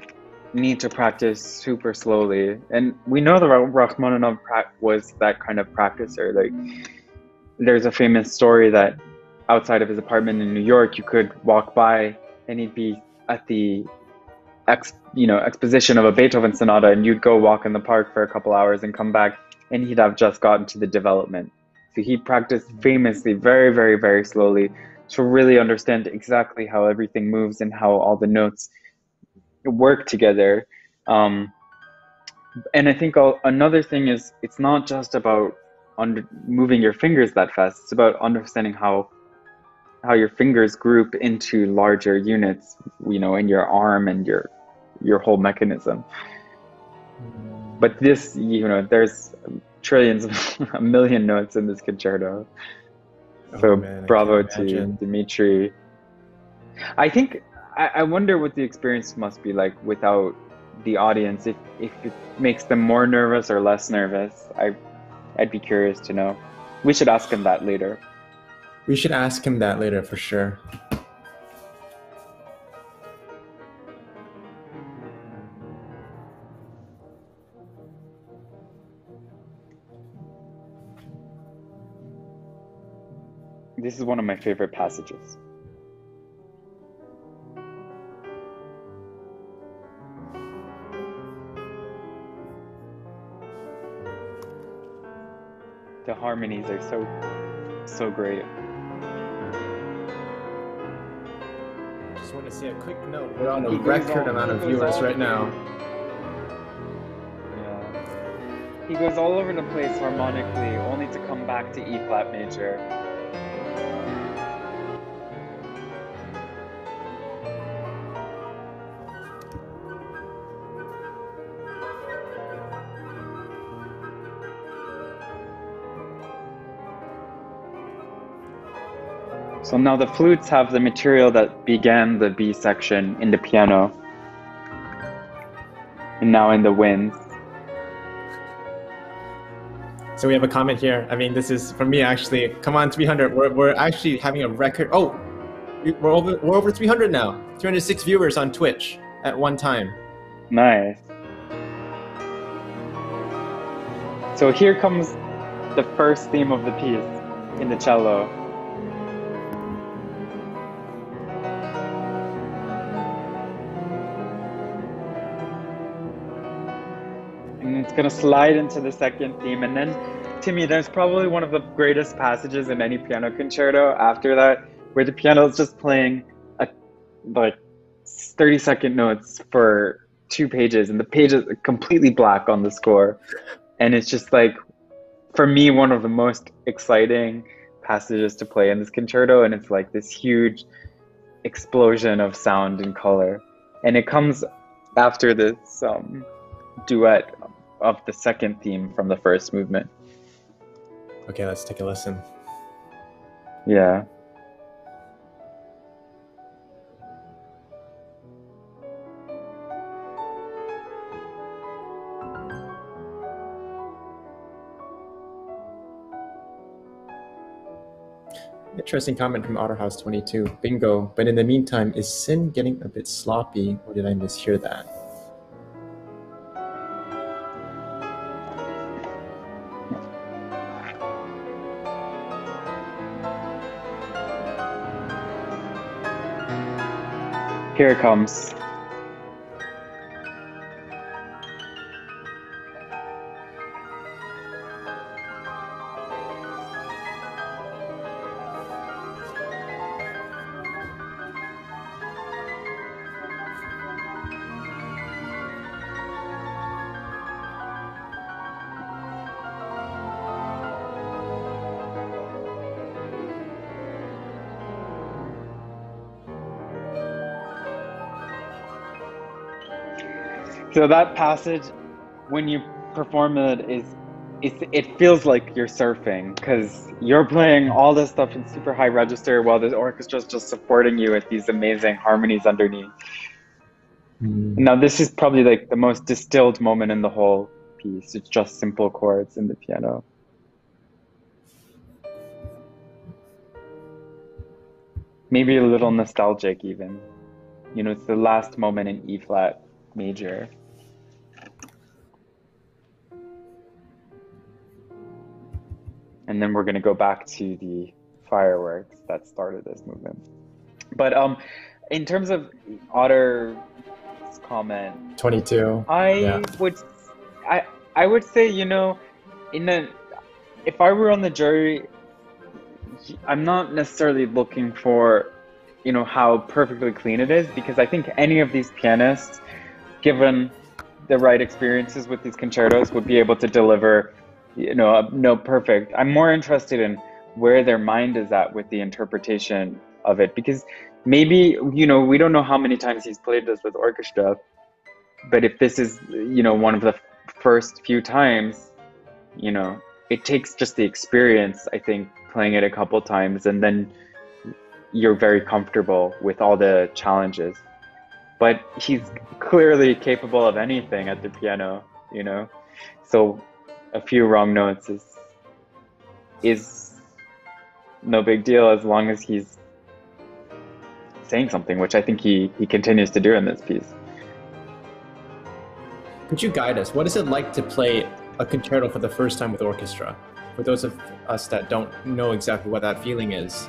need to practice super slowly. And we know that Rachmaninoff was that kind of practicer. Like, there's a famous story that outside of his apartment in New York, you could walk by and he'd be at the Ex, you know, exposition of a Beethoven sonata, and you'd go walk in the park for a couple hours and come back, and he'd have just gotten to the development. So he practiced famously very, very, very slowly to really understand exactly how everything moves and how all the notes work together. Um, and I think I'll, another thing is, it's not just about under, moving your fingers that fast. It's about understanding how how your fingers group into larger units, you know, in your arm and your your whole mechanism. But this, you know, there's trillions, a million notes in this concerto. So oh, man, bravo to Dmitry. I think, I, I wonder what the experience must be like without the audience, if, if it makes them more nervous or less nervous. I, I'd be curious to know. We should ask him that later. We should ask him that later for sure. This is one of my favorite passages. The harmonies are so, so great. I just want to say a quick note. We're on a record amount of viewers right now. Yeah. He goes all over the place harmonically, only to come back to E-flat major. So now the flutes have the material that began the B section in the piano, and now in the winds. So we have a comment here. I mean, this is from me actually. Come on, three hundred. We're we're actually having a record. Oh, we're over we're over three hundred now. three hundred six viewers on Twitch at one time. Nice. So here comes the first theme of the piece in the cello. and it's going to slide into the second theme. And then, to me, there's probably one of the greatest passages in any piano concerto after that, where the piano is just playing a, like thirty second notes for two pages, and the pages are completely black on the score. And it's just like, for me, one of the most exciting passages to play in this concerto. And it's like this huge explosion of sound and color. And it comes after this um, duet of the second theme from the first movement. Okay, let's take a listen. Yeah. Interesting comment from Otterhouse twenty-two. Bingo. But in the meantime, is Sin getting a bit sloppy, or did I mishear that? Here it comes. So that passage, when you perform it, is, it's, it feels like you're surfing, because you're playing all this stuff in super high register while the orchestra's just supporting you with these amazing harmonies underneath. Mm. Now, this is probably like the most distilled moment in the whole piece. It's just simple chords in the piano. Maybe a little nostalgic even. You know, it's the last moment in E-flat major. And then we're going to go back to the fireworks that started this movement. But um, in terms of Otter's comment, twenty-two, I yeah. would, I I would say, you know, in the, if I were on the jury, I'm not necessarily looking for, you know, how perfectly clean it is, because I think any of these pianists, given the right experiences with these concertos, would be able to deliver. You know, no perfect. I'm more interested in where their mind is at with the interpretation of it, because maybe, you know, we don't know how many times he's played this with orchestra, but if this is, you know, one of the first few times, you know, it takes just the experience, I think, playing it a couple times, and then you're very comfortable with all the challenges. But he's clearly capable of anything at the piano, you know, so a few wrong notes is, is no big deal, as long as he's saying something, which I think he, he continues to do in this piece. Could you guide us? What is it like to play a concerto for the first time with orchestra? For those of us that don't know exactly what that feeling is.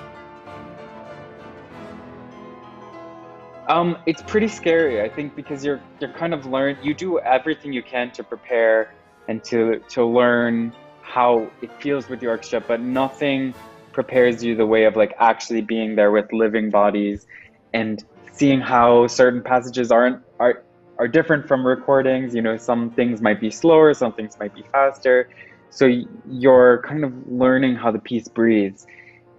Um, it's pretty scary, I think, because you're, you're kind of learn, you do everything you can to prepare and to, to learn how it feels with the orchestra, but nothing prepares you the way of like actually being there with living bodies and seeing how certain passages aren't, are, are different from recordings. You know, some things might be slower, some things might be faster. So you're kind of learning how the piece breathes,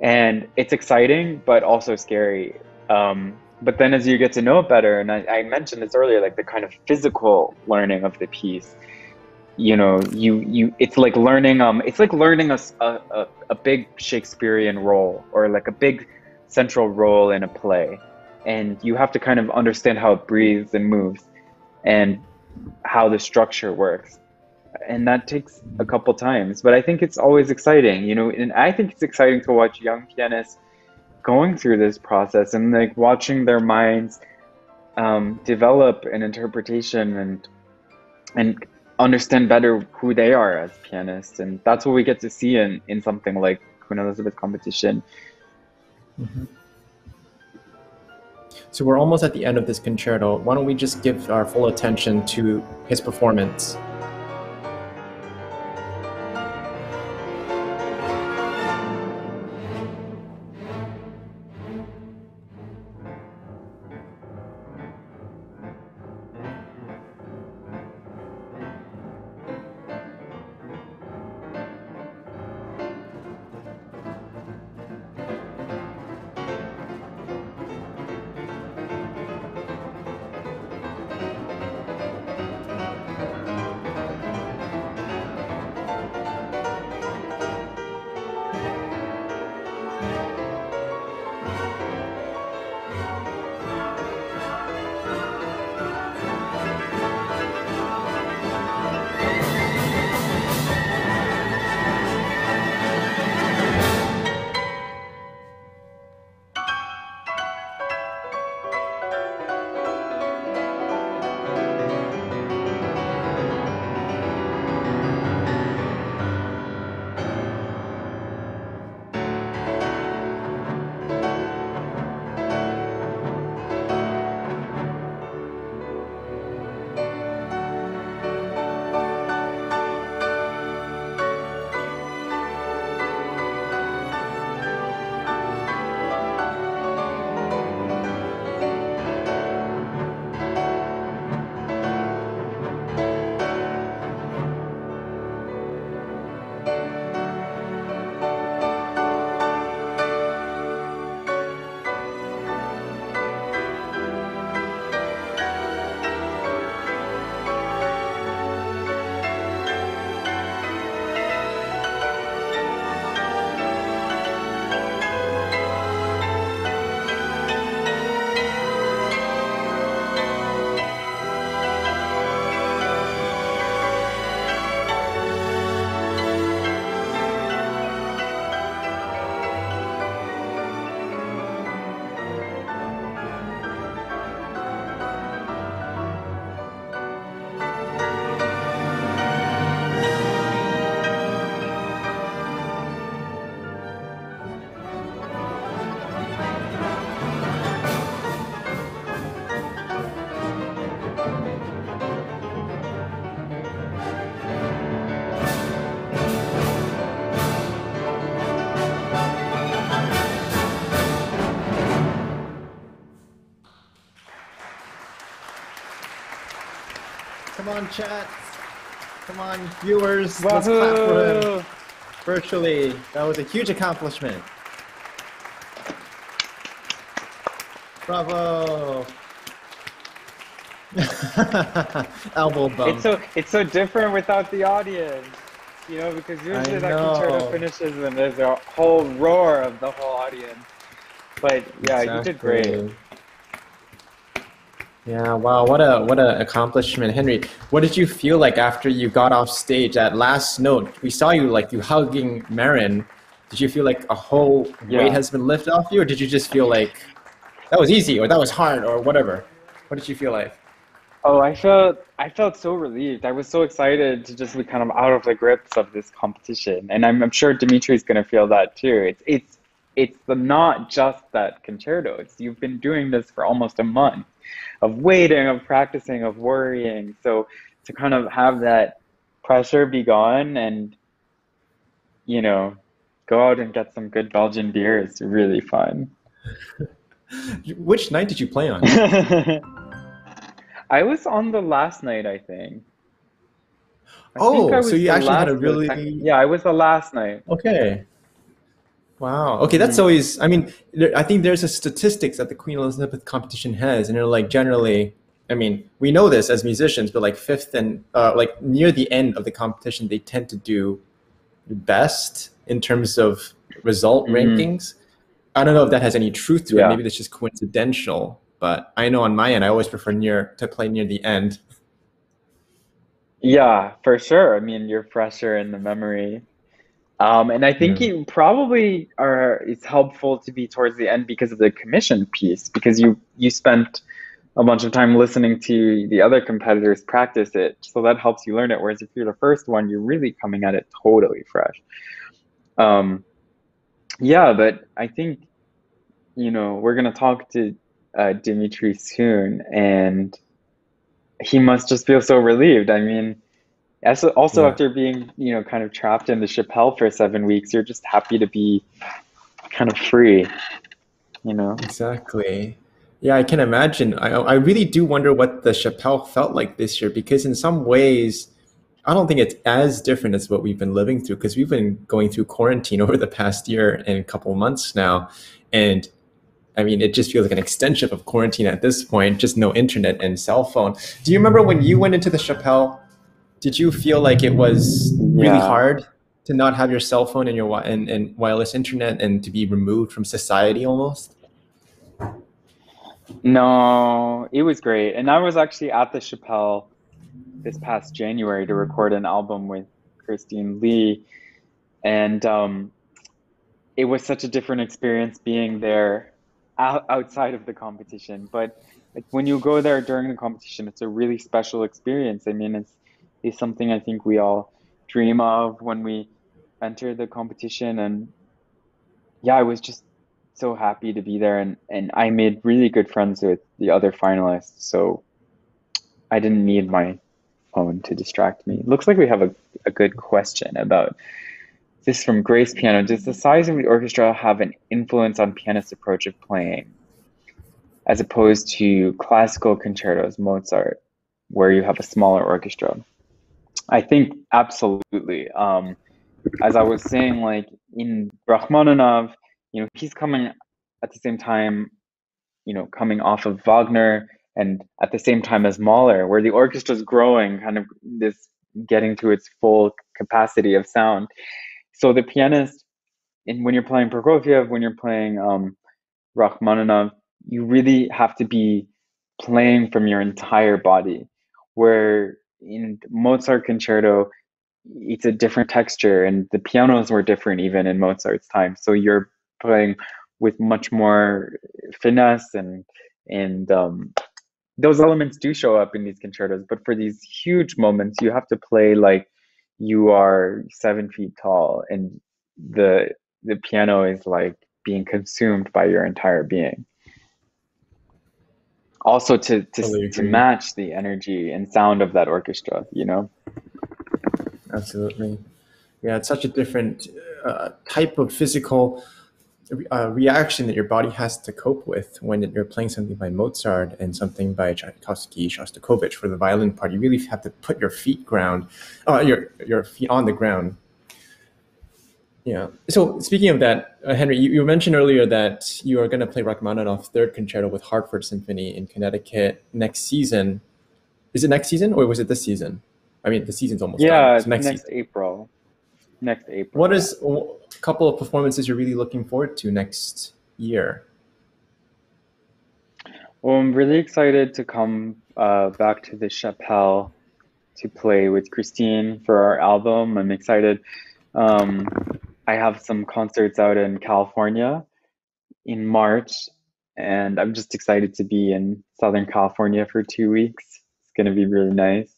and it's exciting, but also scary. Um, but then as you get to know it better, and I, I mentioned this earlier, like the kind of physical learning of the piece, you know, you, you, it's like learning, um, it's like learning a, a, a big Shakespearean role, or like a big central role in a play. And you have to kind of understand how it breathes and moves and how the structure works. And that takes a couple times, but I think it's always exciting, you know, and I think it's exciting to watch young pianists going through this process and like watching their minds, um, develop an interpretation and, and, understand better who they are as pianists. And that's what we get to see in, in something like Queen Elizabeth Competition. Mm-hmm. So we're almost at the end of this concerto. Why don't we just give our full attention to his performance? on, chat. Come on, viewers. Wahoo! Let's clap for him virtually. That was a huge accomplishment. Bravo. Elbow bump. It's so, it's so different without the audience, you know, because usually I that know. concerto finishes and there's a whole roar of the whole audience. But yeah, exactly. You did great. Yeah, wow, what a what an accomplishment. Henry, what did you feel like after you got off stage, that last note? We saw you like you hugging Marin. Did you feel like a whole yeah. weight has been lifted off you, or did you just feel like that was easy or that was hard or whatever? What did you feel like? Oh, I felt I felt so relieved. I was so excited to just be kind of out of the grips of this competition. And I'm I'm sure Dmitry's gonna feel that too. It's it's it's the, not just that concerto. It's you've been doing this for almost a month. Of waiting, of practicing, of worrying. So to kind of have that pressure be gone and, you know, go out and get some good Belgian beer is really fun. Which night did you play on? I was on the last night, I think. I oh, think I so you actually had a really... Night. Yeah, I was the last night. Okay. Wow. Okay, that's always, I mean, there, I think there's a statistics that the Queen Elizabeth competition has, and they're like generally, I mean, we know this as musicians, but like fifth and uh, like near the end of the competition, they tend to do best in terms of result mm-hmm. rankings. I don't know if that has any truth to it. Yeah. Maybe that's just coincidental, but I know on my end, I always prefer near to play near the end. Yeah, for sure. I mean, you're fresher in the memory. Um, and I think mm. you probably are, it's helpful to be towards the end because of the commission piece, because you, you spent a bunch of time listening to the other competitors practice it. So that helps you learn it. Whereas if you're the first one, you're really coming at it totally fresh. Um, yeah, but I think, you know, we're going to talk to uh, Dmitry soon, and he must just feel so relieved. I mean, Also, also yeah. after being, you know, kind of trapped in the Chappelle for seven weeks, you're just happy to be kind of free, you know? Exactly. Yeah, I can imagine. I, I really do wonder what the Chappelle felt like this year, because in some ways, I don't think it's as different as what we've been living through, because we've been going through quarantine over the past year and a couple months now. And I mean, it just feels like an extension of quarantine at this point, just no internet and cell phone. Do you remember when you went into the Chappelle? Did you feel like it was really yeah. hard to not have your cell phone and your and, and wireless internet and to be removed from society almost? No, it was great. And I was actually at the Chappelle this past January to record an album with Christine Lee. And um, it was such a different experience being there out, outside of the competition. But like when you go there during the competition, it's a really special experience. I mean, it's is something I think we all dream of when we enter the competition. And yeah, I was just so happy to be there. And, and I made really good friends with the other finalists. So I didn't need my phone to distract me. Looks like we have a, a good question about this from Grace Piano. Does the size of the orchestra have an influence on pianist's approach of playing as opposed to classical concertos, Mozart, where you have a smaller orchestra? I think absolutely. Um, as I was saying, like in Rachmaninoff, you know, he's coming at the same time, you know, coming off of Wagner and at the same time as Mahler, where the orchestra's growing, kind of this getting to its full capacity of sound. So the pianist, and when you're playing Prokofiev, when you're playing um, Rachmaninoff, you really have to be playing from your entire body, where in Mozart concerto, it's a different texture, and the pianos were different even in Mozart's time. So you're playing with much more finesse, and and um, those elements do show up in these concertos. But for these huge moments, you have to play like you are seven feet tall, and the the piano is like being consumed by your entire being. Also to to, totally to match the energy and sound of that orchestra, you know? Absolutely. Yeah, it's such a different uh, type of physical uh, reaction that your body has to cope with when you're playing something by Mozart and something by Tchaikovsky, Shostakovich for the violin part. You really have to put your feet ground, uh, your your feet on the ground. Yeah. So speaking of that, uh, Henry, you, you mentioned earlier that you are going to play Rachmaninoff's Third Concerto with Hartford Symphony in Connecticut next season. Is it next season or was it this season? I mean, the season's almost yeah, done. Yeah, so next, next April. Next April. What is a couple of performances you're really looking forward to next year? Well, I'm really excited to come uh, back to the Chapelle to play with Christine for our album. I'm excited. Um, I have some concerts out in California in March, and I'm just excited to be in Southern California for two weeks. It's going to be really nice.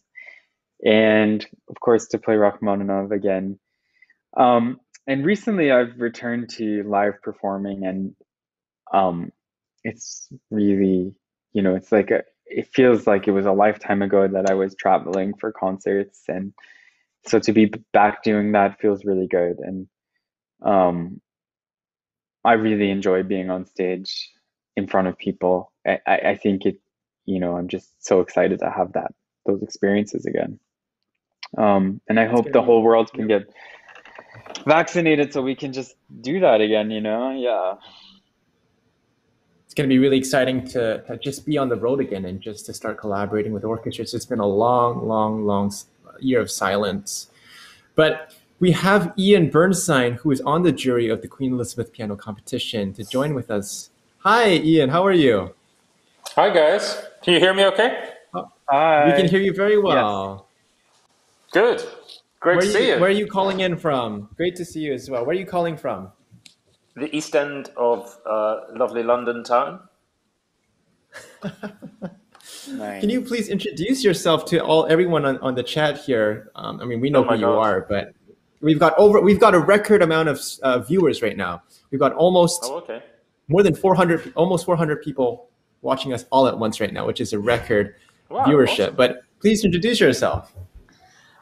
And of course, to play Rachmaninoff again. Um, and recently, I've returned to live performing, and um, it's really, you know, it's like a, it feels like it was a lifetime ago that I was traveling for concerts, and so to be back doing that feels really good. And um, I really enjoy being on stage in front of people. I, I, I think it, you know, I'm just so excited to have that those experiences again. Um, and I hope the whole world can get vaccinated so we can just do that again, you know? Yeah. It's going to be really exciting to, to just be on the road again and just to start collaborating with orchestras. It's been a long, long, long year of silence. But we have Ian Burnside, who is on the jury of the Queen Elizabeth Piano Competition, to join with us. Hi, Ian. How are you? Hi, guys. Can you hear me okay? Oh, hi. We can hear you very well. Yes. Good. Great to see you. Where are you calling in from? Great to see you as well. Where are you calling from? The East End of uh, lovely London town. Nice. Can you please introduce yourself to all everyone on, on the chat here? Um, I mean, we know oh who you are, but we've got over we've got a record amount of uh, viewers right now. We've got almost oh, okay. more than four hundred, almost four hundred people watching us all at once right now, which is a record wow, viewership. Awesome. But please introduce yourself.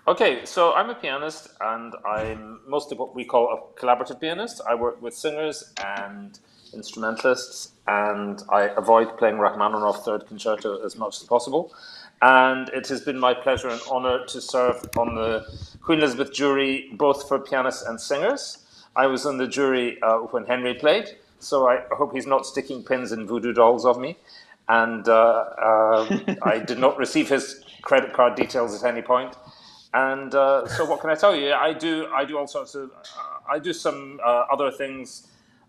Okay, so I'm a pianist, and I'm mostly what we call a collaborative pianist. I work with singers and instrumentalists, and I avoid playing Rachmaninoff Third Concerto as much as possible. And it has been my pleasure and honor to serve on the Queen Elizabeth jury, both for pianists and singers. I was on the jury uh, when Henry played, so I hope he's not sticking pins and voodoo dolls of me. And uh, uh, I did not receive his credit card details at any point. And uh, so, what can I tell you? I do, I do all sorts of, uh, I do some uh, other things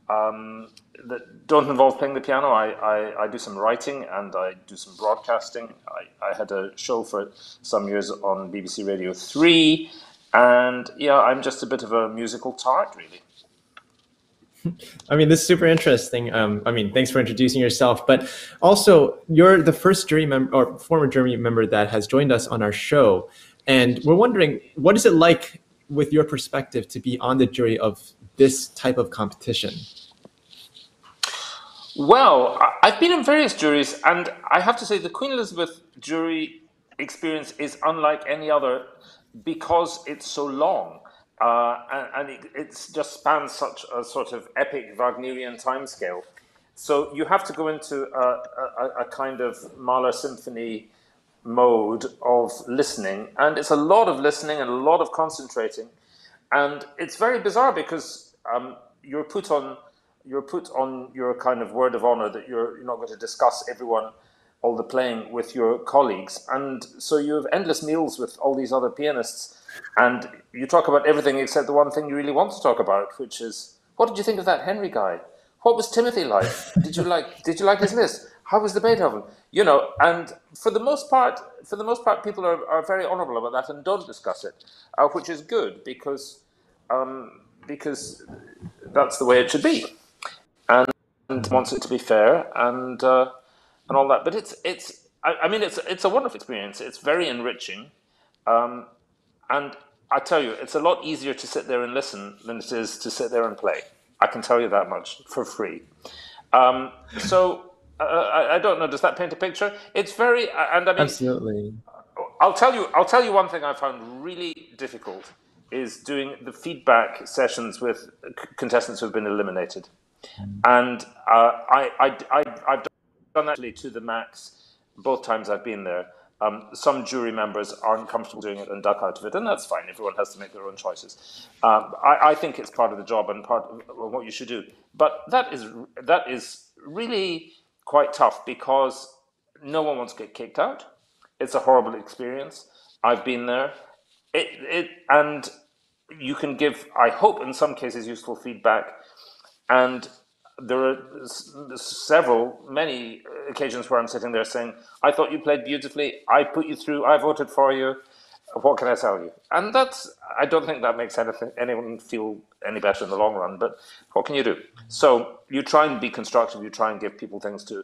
um, that don't involve playing the piano. I, I, I do some writing and I do some broadcasting. I, I had a show for some years on B B C Radio three, and yeah, I'm just a bit of a musical tart, really. I mean, this is super interesting. Um, I mean, thanks for introducing yourself, but also you're the first jury member or former jury member that has joined us on our show. And we're wondering, what is it like with your perspective to be on the jury of this type of competition? Well, I've been in various juries, and I have to say the Queen Elizabeth jury experience is unlike any other because it's so long. Uh, and and it it's just spans such a sort of epic Wagnerian timescale. So you have to go into a, a, a kind of Mahler symphony mode of listening, and it's a lot of listening and a lot of concentrating, and it's very bizarre because um, you're put on you're put on your kind of word of honor that you're, you're not going to discuss everyone all the playing with your colleagues, and so you have endless meals with all these other pianists, and you talk about everything except the one thing you really want to talk about, which is what did you think of that Henry guy? What was Timothy like? Did you like did you like his list? How was the Beethoven? You know, and for the most part, for the most part, people are, are very honourable about that and don't discuss it, uh, which is good because um, because that's the way it should be, and, and wants it to be fair and uh, and all that. But it's it's I, I mean it's it's a wonderful experience. It's very enriching, um, and I tell you, it's a lot easier to sit there and listen than it is to sit there and play. I can tell you that much for free. Um, so. Uh, I, I don't know. Does that paint a picture? It's very, uh, and I mean, absolutely. I'll tell you. I'll tell you one thing I found really difficult is doing the feedback sessions with contestants who have been eliminated, And uh, I, I, I, I've done that to the max both times I've been there. Um, some jury members aren't comfortable doing it and duck out of it, and that's fine. Everyone has to make their own choices. Um, I, I think it's part of the job and part of what you should do. But that is that is really quite tough because no one wants to get kicked out. It's a horrible experience. I've been there. It, it, and you can give, I hope, in some cases, useful feedback. And there are several, many occasions where I'm sitting there saying, I thought you played beautifully, I put you through, I voted for you, what can I tell you? And that's, I don't think that makes anything, anyone feel any better in the long run, but what can you do? So you try and be constructive, you try and give people things to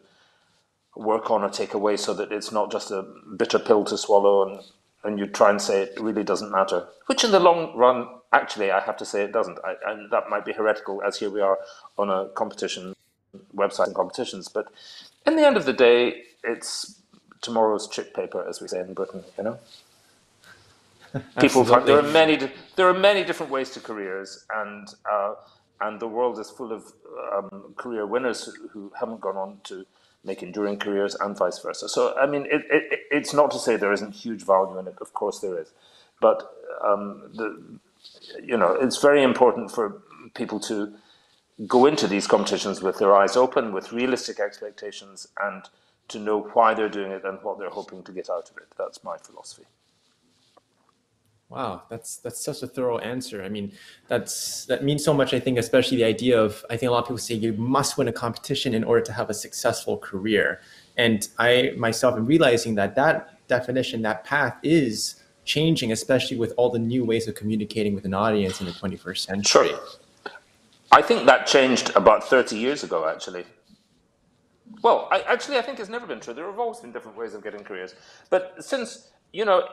work on or take away so that it's not just a bitter pill to swallow, and, and you try and say it really doesn't matter, which in the long run, actually, I have to say it doesn't. I, and that might be heretical, as here we are on a competition website and competitions. But in the end of the day, it's tomorrow's chip paper, as we say in Britain. You know, people. Find, there are many. There are many different ways to careers, and uh, and the world is full of um, career winners who, who haven't gone on to make enduring careers, and vice versa. So, I mean, it, it, it's not to say there isn't huge value in it. Of course, there is, but um, the. You know, it's very important for people to go into these competitions with their eyes open, with realistic expectations, and to know why they're doing it and what they're hoping to get out of it. That's my philosophy. Wow, that's that's such a thorough answer. I mean, that's that means so much, I think, especially the idea of, I think a lot of people say you must win a competition in order to have a successful career. And I myself am realizing that that definition, that path is changing, especially with all the new ways of communicating with an audience in the twenty-first century. Sure. I think that changed about thirty years ago, actually. Well, I, actually, I think it's never been true. There have always been different ways of getting careers. But since, you know,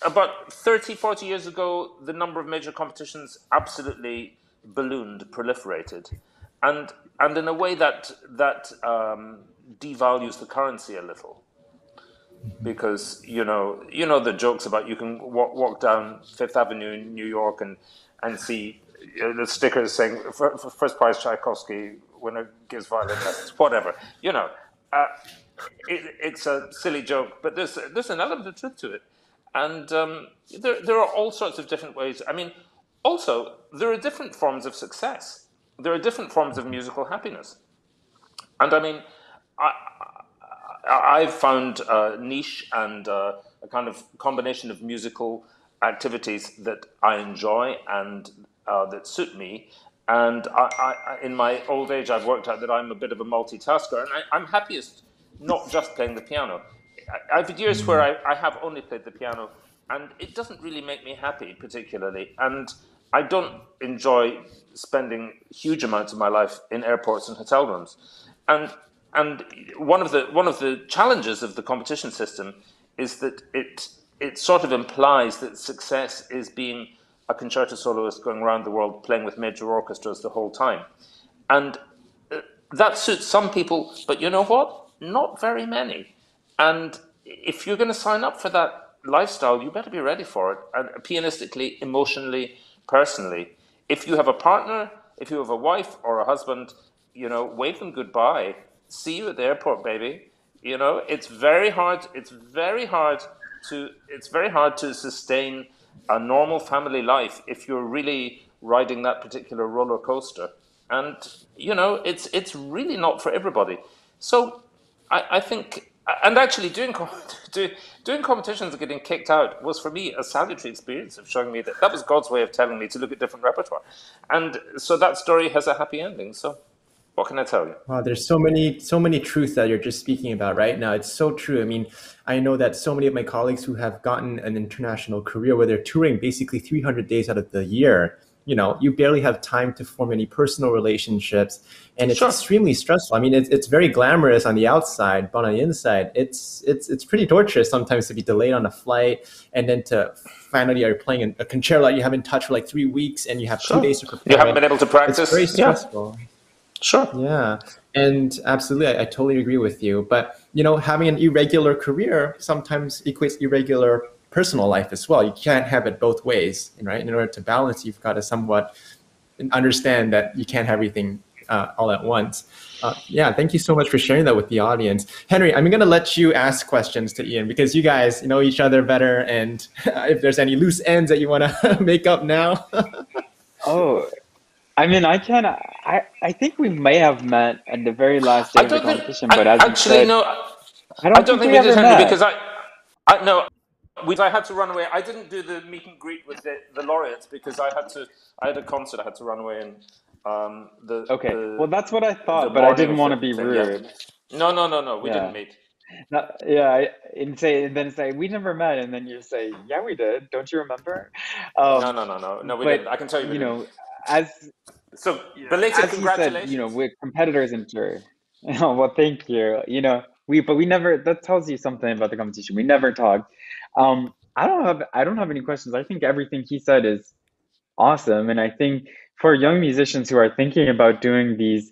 about thirty, forty years ago, the number of major competitions absolutely ballooned, proliferated. And, and in a way that, that um, devalues the currency a little. Because you know, you know the jokes about you can walk, walk down Fifth Avenue in New York and and see the stickers saying for, for first prize Tchaikovsky, winner gives violin lessons, whatever. You know, uh, it, it's a silly joke, but there's there's an element of truth to it, and um, there there are all sorts of different ways. I mean, also there are different forms of success. There are different forms of musical happiness, and I mean, I. I've found a niche and a kind of combination of musical activities that I enjoy and uh, that suit me. And I, I, in my old age, I've worked out that I'm a bit of a multitasker, and I, I'm happiest not just playing the piano. I, I've had years where I, I have only played the piano, and it doesn't really make me happy particularly. And I don't enjoy spending huge amounts of my life in airports and hotel rooms. And And one of the one of the challenges of the competition system is that it it sort of implies that success is being a concerto soloist going around the world playing with major orchestras the whole time, and that suits some people, but you know what? Not very many. And if you're going to sign up for that lifestyle, you better be ready for it, and pianistically, emotionally, personally. If you have a partner, if you have a wife or a husband, you know, wave them goodbye. See you at the airport, baby. You know, it's very hard. It's very hard to. It's very hard to sustain a normal family life if you're really riding that particular roller coaster. And you know, it's it's really not for everybody. So, I, I think. And actually, doing doing competitions and getting kicked out was for me a salutary experience of showing me that that was God's way of telling me to look at different repertoire. And so that story has a happy ending. So. What can I tell you? Wow, there's so many, so many truths that you're just speaking about right now. It's so true. I mean, I know that so many of my colleagues who have gotten an international career where they're touring basically three hundred days out of the year, you know, you barely have time to form any personal relationships. And it's sure. extremely stressful. I mean, it's, it's very glamorous on the outside, but on the inside, it's, it's, it's pretty torturous sometimes to be delayed on a flight and then to finally are playing a concerto that you haven't touched for like three weeks and you have sure. two days to prepare. You haven't been able to practice. It's very stressful. Yeah. Sure. Yeah. And absolutely, I, I totally agree with you. But, you know, having an irregular career sometimes equates irregular personal life as well. You can't have it both ways, right? In order to balance, you've got to somewhat understand that you can't have everything uh, all at once. Uh, yeah, thank you so much for sharing that with the audience. Henry, I'm going to let you ask questions to Ian because you guys know each other better, and uh, if there's any loose ends that you want to make up now. Oh, I mean, I can. I I think we may have met at the very last day of the competition, but as you said, no, I don't, I don't think we did, Henry, because I, I no, we I had to run away. I didn't do the meet and greet with the, the laureates because I had to. I had a concert. I had to run away, and um, the okay. The, well, that's what I thought, but I didn't want to be rude. Yeah. No, no, no, no. We yeah. didn't meet. No, yeah, and say and then say we never met, and then you say, yeah, we did. Don't you remember? Um, no, no, no, no, no. We but, didn't. I can tell you. We you didn't. know, as so belated as congratulations. Said, you know, we're competitors in jury. Well, thank you. You know, we but we never. That tells you something about the competition. We never talked. Um, I don't have. I don't have any questions. I think everything he said is awesome, and I think for young musicians who are thinking about doing these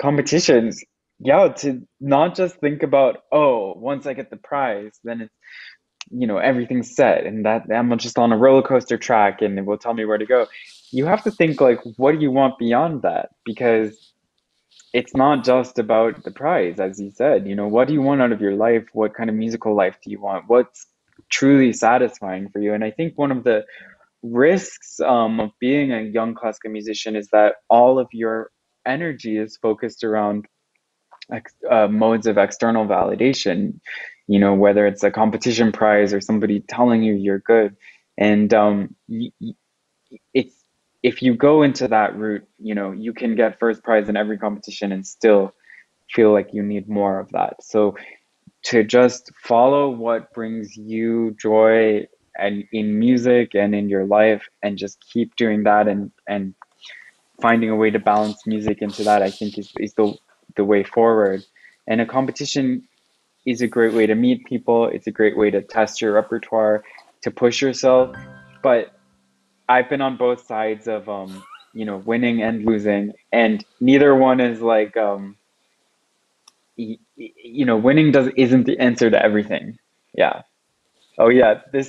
competitions. Yeah, to not just think about, oh, once I get the prize, then it's, you know, everything's set and that I'm just on a roller coaster track and it will tell me where to go. You have to think, like, what do you want beyond that? Because it's not just about the prize, as you said. You know, what do you want out of your life? What kind of musical life do you want? What's truly satisfying for you? And I think one of the risks um, of being a young classical musician is that all of your energy is focused around Uh, modes of external validation, you know, whether it's a competition prize or somebody telling you you're good. And um, it's, if you go into that route, you know, you can get first prize in every competition and still feel like you need more of that. So to just follow what brings you joy and in music and in your life and just keep doing that and, and finding a way to balance music into that, I think is, is the the way forward. And a competition is a great way to meet people. It's a great way to test your repertoire, to push yourself. But I've been on both sides of, um, you know, winning and losing. And neither one is like, um, y y you know, winning does, isn't the answer to everything. Yeah. Oh yeah. This,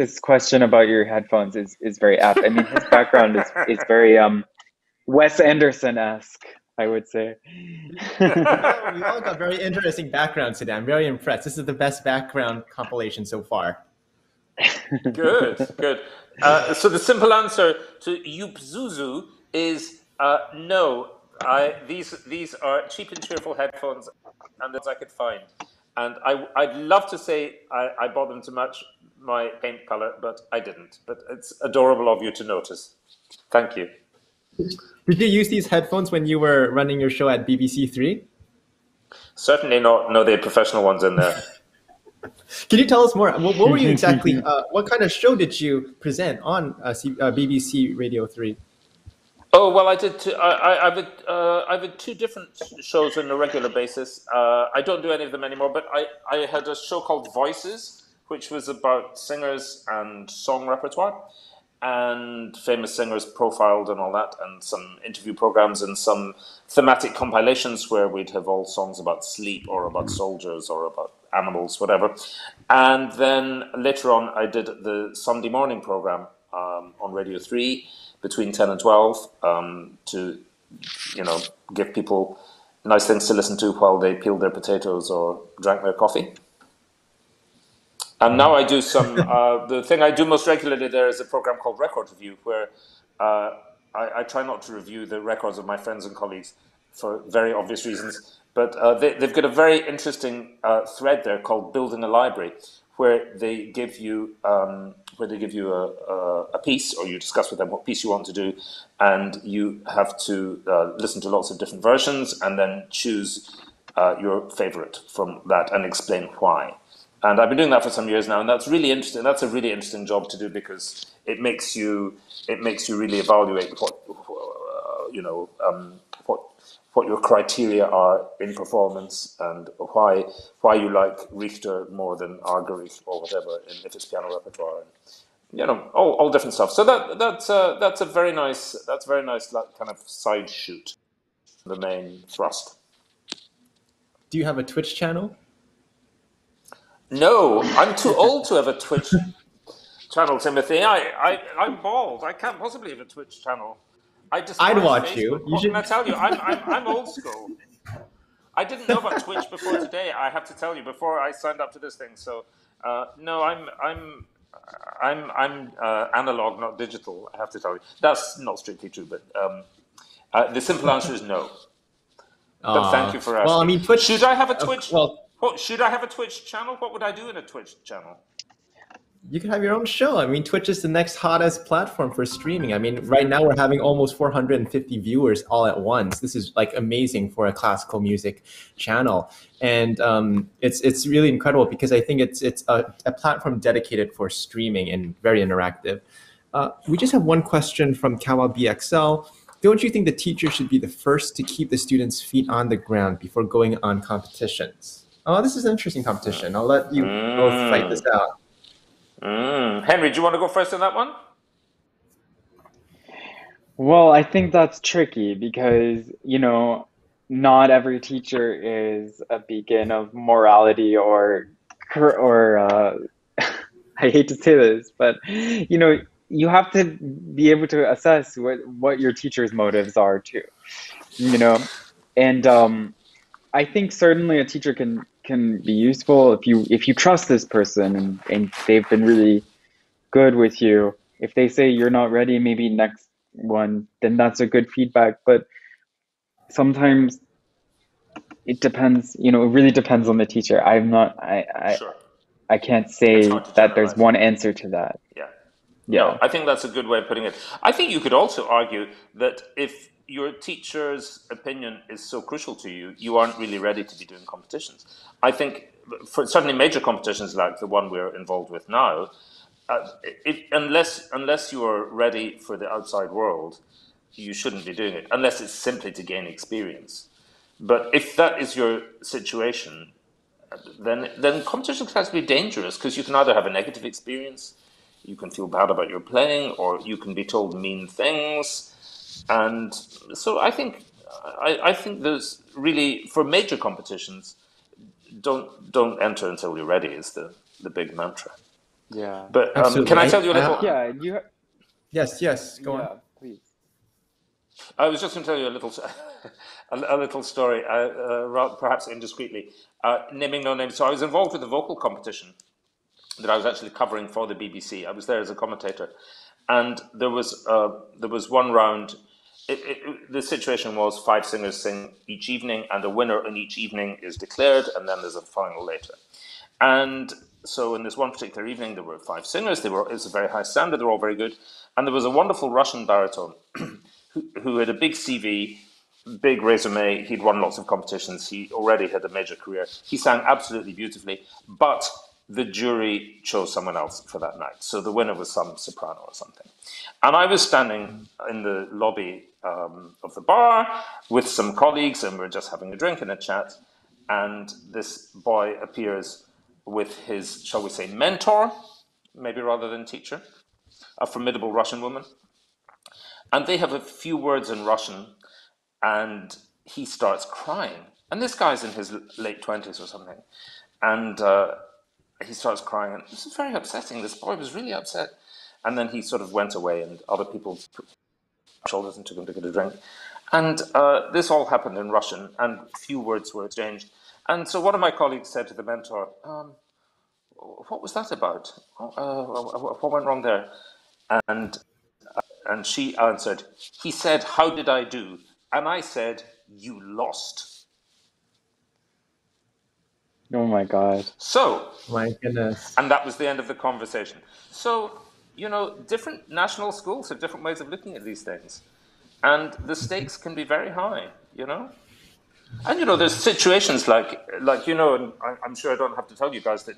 this question about your headphones is, is very apt. I mean, his background is, is very um, Wes Anderson-esque, I would say. We all got very interesting backgrounds today. I'm very impressed. This is the best background compilation so far. Good, good. Uh, so the simple answer to Yupzuzu is uh, no. I, these these are cheap and cheerful headphones, and those I could find. And I I'd love to say I, I bought them to match my paint color, but I didn't. But it's adorable of you to notice. Thank you. Did you use these headphones when you were running your show at B B C three? Certainly not. No, they're professional ones in there. Can you tell us more? What, what were you exactly, uh, what kind of show did you present on uh, C, uh, B B C Radio three? Oh, well, I did, two, I, I, I, did uh, I did two different shows on a regular basis. Uh, I don't do any of them anymore, but I, I had a show called Voices, which was about singers and song repertoire. And famous singers profiled and all that, and some interview programs and some thematic compilations where we'd have all songs about sleep or about soldiers or about animals, whatever. And then later on, I did the Sunday morning program um, on Radio three between ten and twelve um, to, you know, give people nice things to listen to while they peeled their potatoes or drank their coffee. And now I do some, uh, the thing I do most regularly there is a program called Record Review, where uh, I, I try not to review the records of my friends and colleagues for very obvious reasons. But uh, they, they've got a very interesting uh, thread there called Building a Library, where they give you, um, where they give you a, a, a piece, or you discuss with them what piece you want to do, and you have to uh, listen to lots of different versions and then choose uh, your favorite from that and explain why. And I've been doing that for some years now, and that's really interesting. That's a really interesting job to do because it makes you it makes you really evaluate what uh, you know um, what what your criteria are in performance and why why you like Richter more than Argerich or whatever in, if it's piano repertoire, and, you know, all all different stuff. So that that's uh, that's a very nice that's a very nice like, kind of side shoot, the main thrust. Do you have a Twitch channel? No, I'm too old to have a Twitch channel, Timothy. I, I, I'm bald. I can't possibly have a Twitch channel. I I'd watch Facebook. you. you should... Can I tell you, I'm, I'm, I'm old school. I didn't know about Twitch before today, I have to tell you, before I signed up to this thing. So, uh, no, I'm I'm I'm I'm uh, analog, not digital. I have to tell you, that's not strictly true, but um, uh, the simple answer is no. But uh, thank you for asking. Well, I mean, Twitch, should I have a Twitch? Uh, well, what, should I have a Twitch channel? What would I do in a Twitch channel? You can have your own show. I mean, Twitch is the next hottest platform for streaming. I mean, right now we're having almost four hundred fifty viewers all at once. This is like amazing for a classical music channel. And um, it's it's really incredible because I think it's it's a, a platform dedicated for streaming and very interactive. Uh, we just have one question from Kawa B X L. Don't you think the teacher should be the first to keep the students' feet on the ground before going on competitions? Oh, this is an interesting competition. I'll let you mm. both fight this out. Mm. Henry, do you want to go first on that one? Well, I think that's tricky because, you know, not every teacher is a beacon of morality or, or uh, I hate to say this, but, you know, you have to be able to assess what, what your teacher's motives are too, you know? And um, I think certainly a teacher can can be useful if you if you trust this person and, and they've been really good with you. If they say you're not ready, maybe next one, then that's a good feedback. But sometimes it depends, you know, it really depends on the teacher. I'm not, I, I, sure. I can't say that there's one answer to that. Yeah. Yeah. No, I think that's a good way of putting it. I think you could also argue that if your teacher's opinion is so crucial to you, you aren't really ready to be doing competitions. I think for certainly major competitions like the one we're involved with now, uh, it, unless unless you're ready for the outside world, you shouldn't be doing it, unless it's simply to gain experience. But if that is your situation, then, then competition can actually be dangerous because you can either have a negative experience, you can feel bad about your playing, or you can be told mean things. And so I think I, I think there's really, for major competitions, don't don't enter until you're ready is the, the big mantra. Yeah. But um, can I tell you a little? Yeah. You. Yes. Yes. Go yeah, on. Please. I was just going to tell you a little a, a little story, uh, uh, perhaps indiscreetly, uh, naming no names. So I was involved with a vocal competition that I was actually covering for the B B C. I was there as a commentator, and there was uh, there was one round. It, it, the situation was five singers sing each evening, and the winner in each evening is declared, and then there's a final later. And so in this one particular evening, there were five singers. They were, it was a very high standard. They were all very good. And there was a wonderful Russian baritone who, who had a big C V, big resume. He'd won lots of competitions. He already had a major career. He sang absolutely beautifully, but the jury chose someone else for that night. So the winner was some soprano or something. And I was standing in the lobby um, of the bar with some colleagues, and we were just having a drink and a chat. And this boy appears with his, shall we say, mentor, maybe rather than teacher, a formidable Russian woman. And they have a few words in Russian, and he starts crying. And this guy's in his late twenties or something. And uh, he starts crying, and this is very upsetting. This boy was really upset. And then he sort of went away, and other people put shoulders and took him to get a drink. And uh, this all happened in Russian, and few words were exchanged. And so one of my colleagues said to the mentor, um, what was that about? Uh, what went wrong there? And, uh, and she answered, he said, how did I do? And I said, you lost. Oh my God. So, my goodness. And that was the end of the conversation. So, you know, different national schools have different ways of looking at these things. And the stakes can be very high, you know? And, you know, there's situations like, like you know, and I, I'm sure I don't have to tell you guys that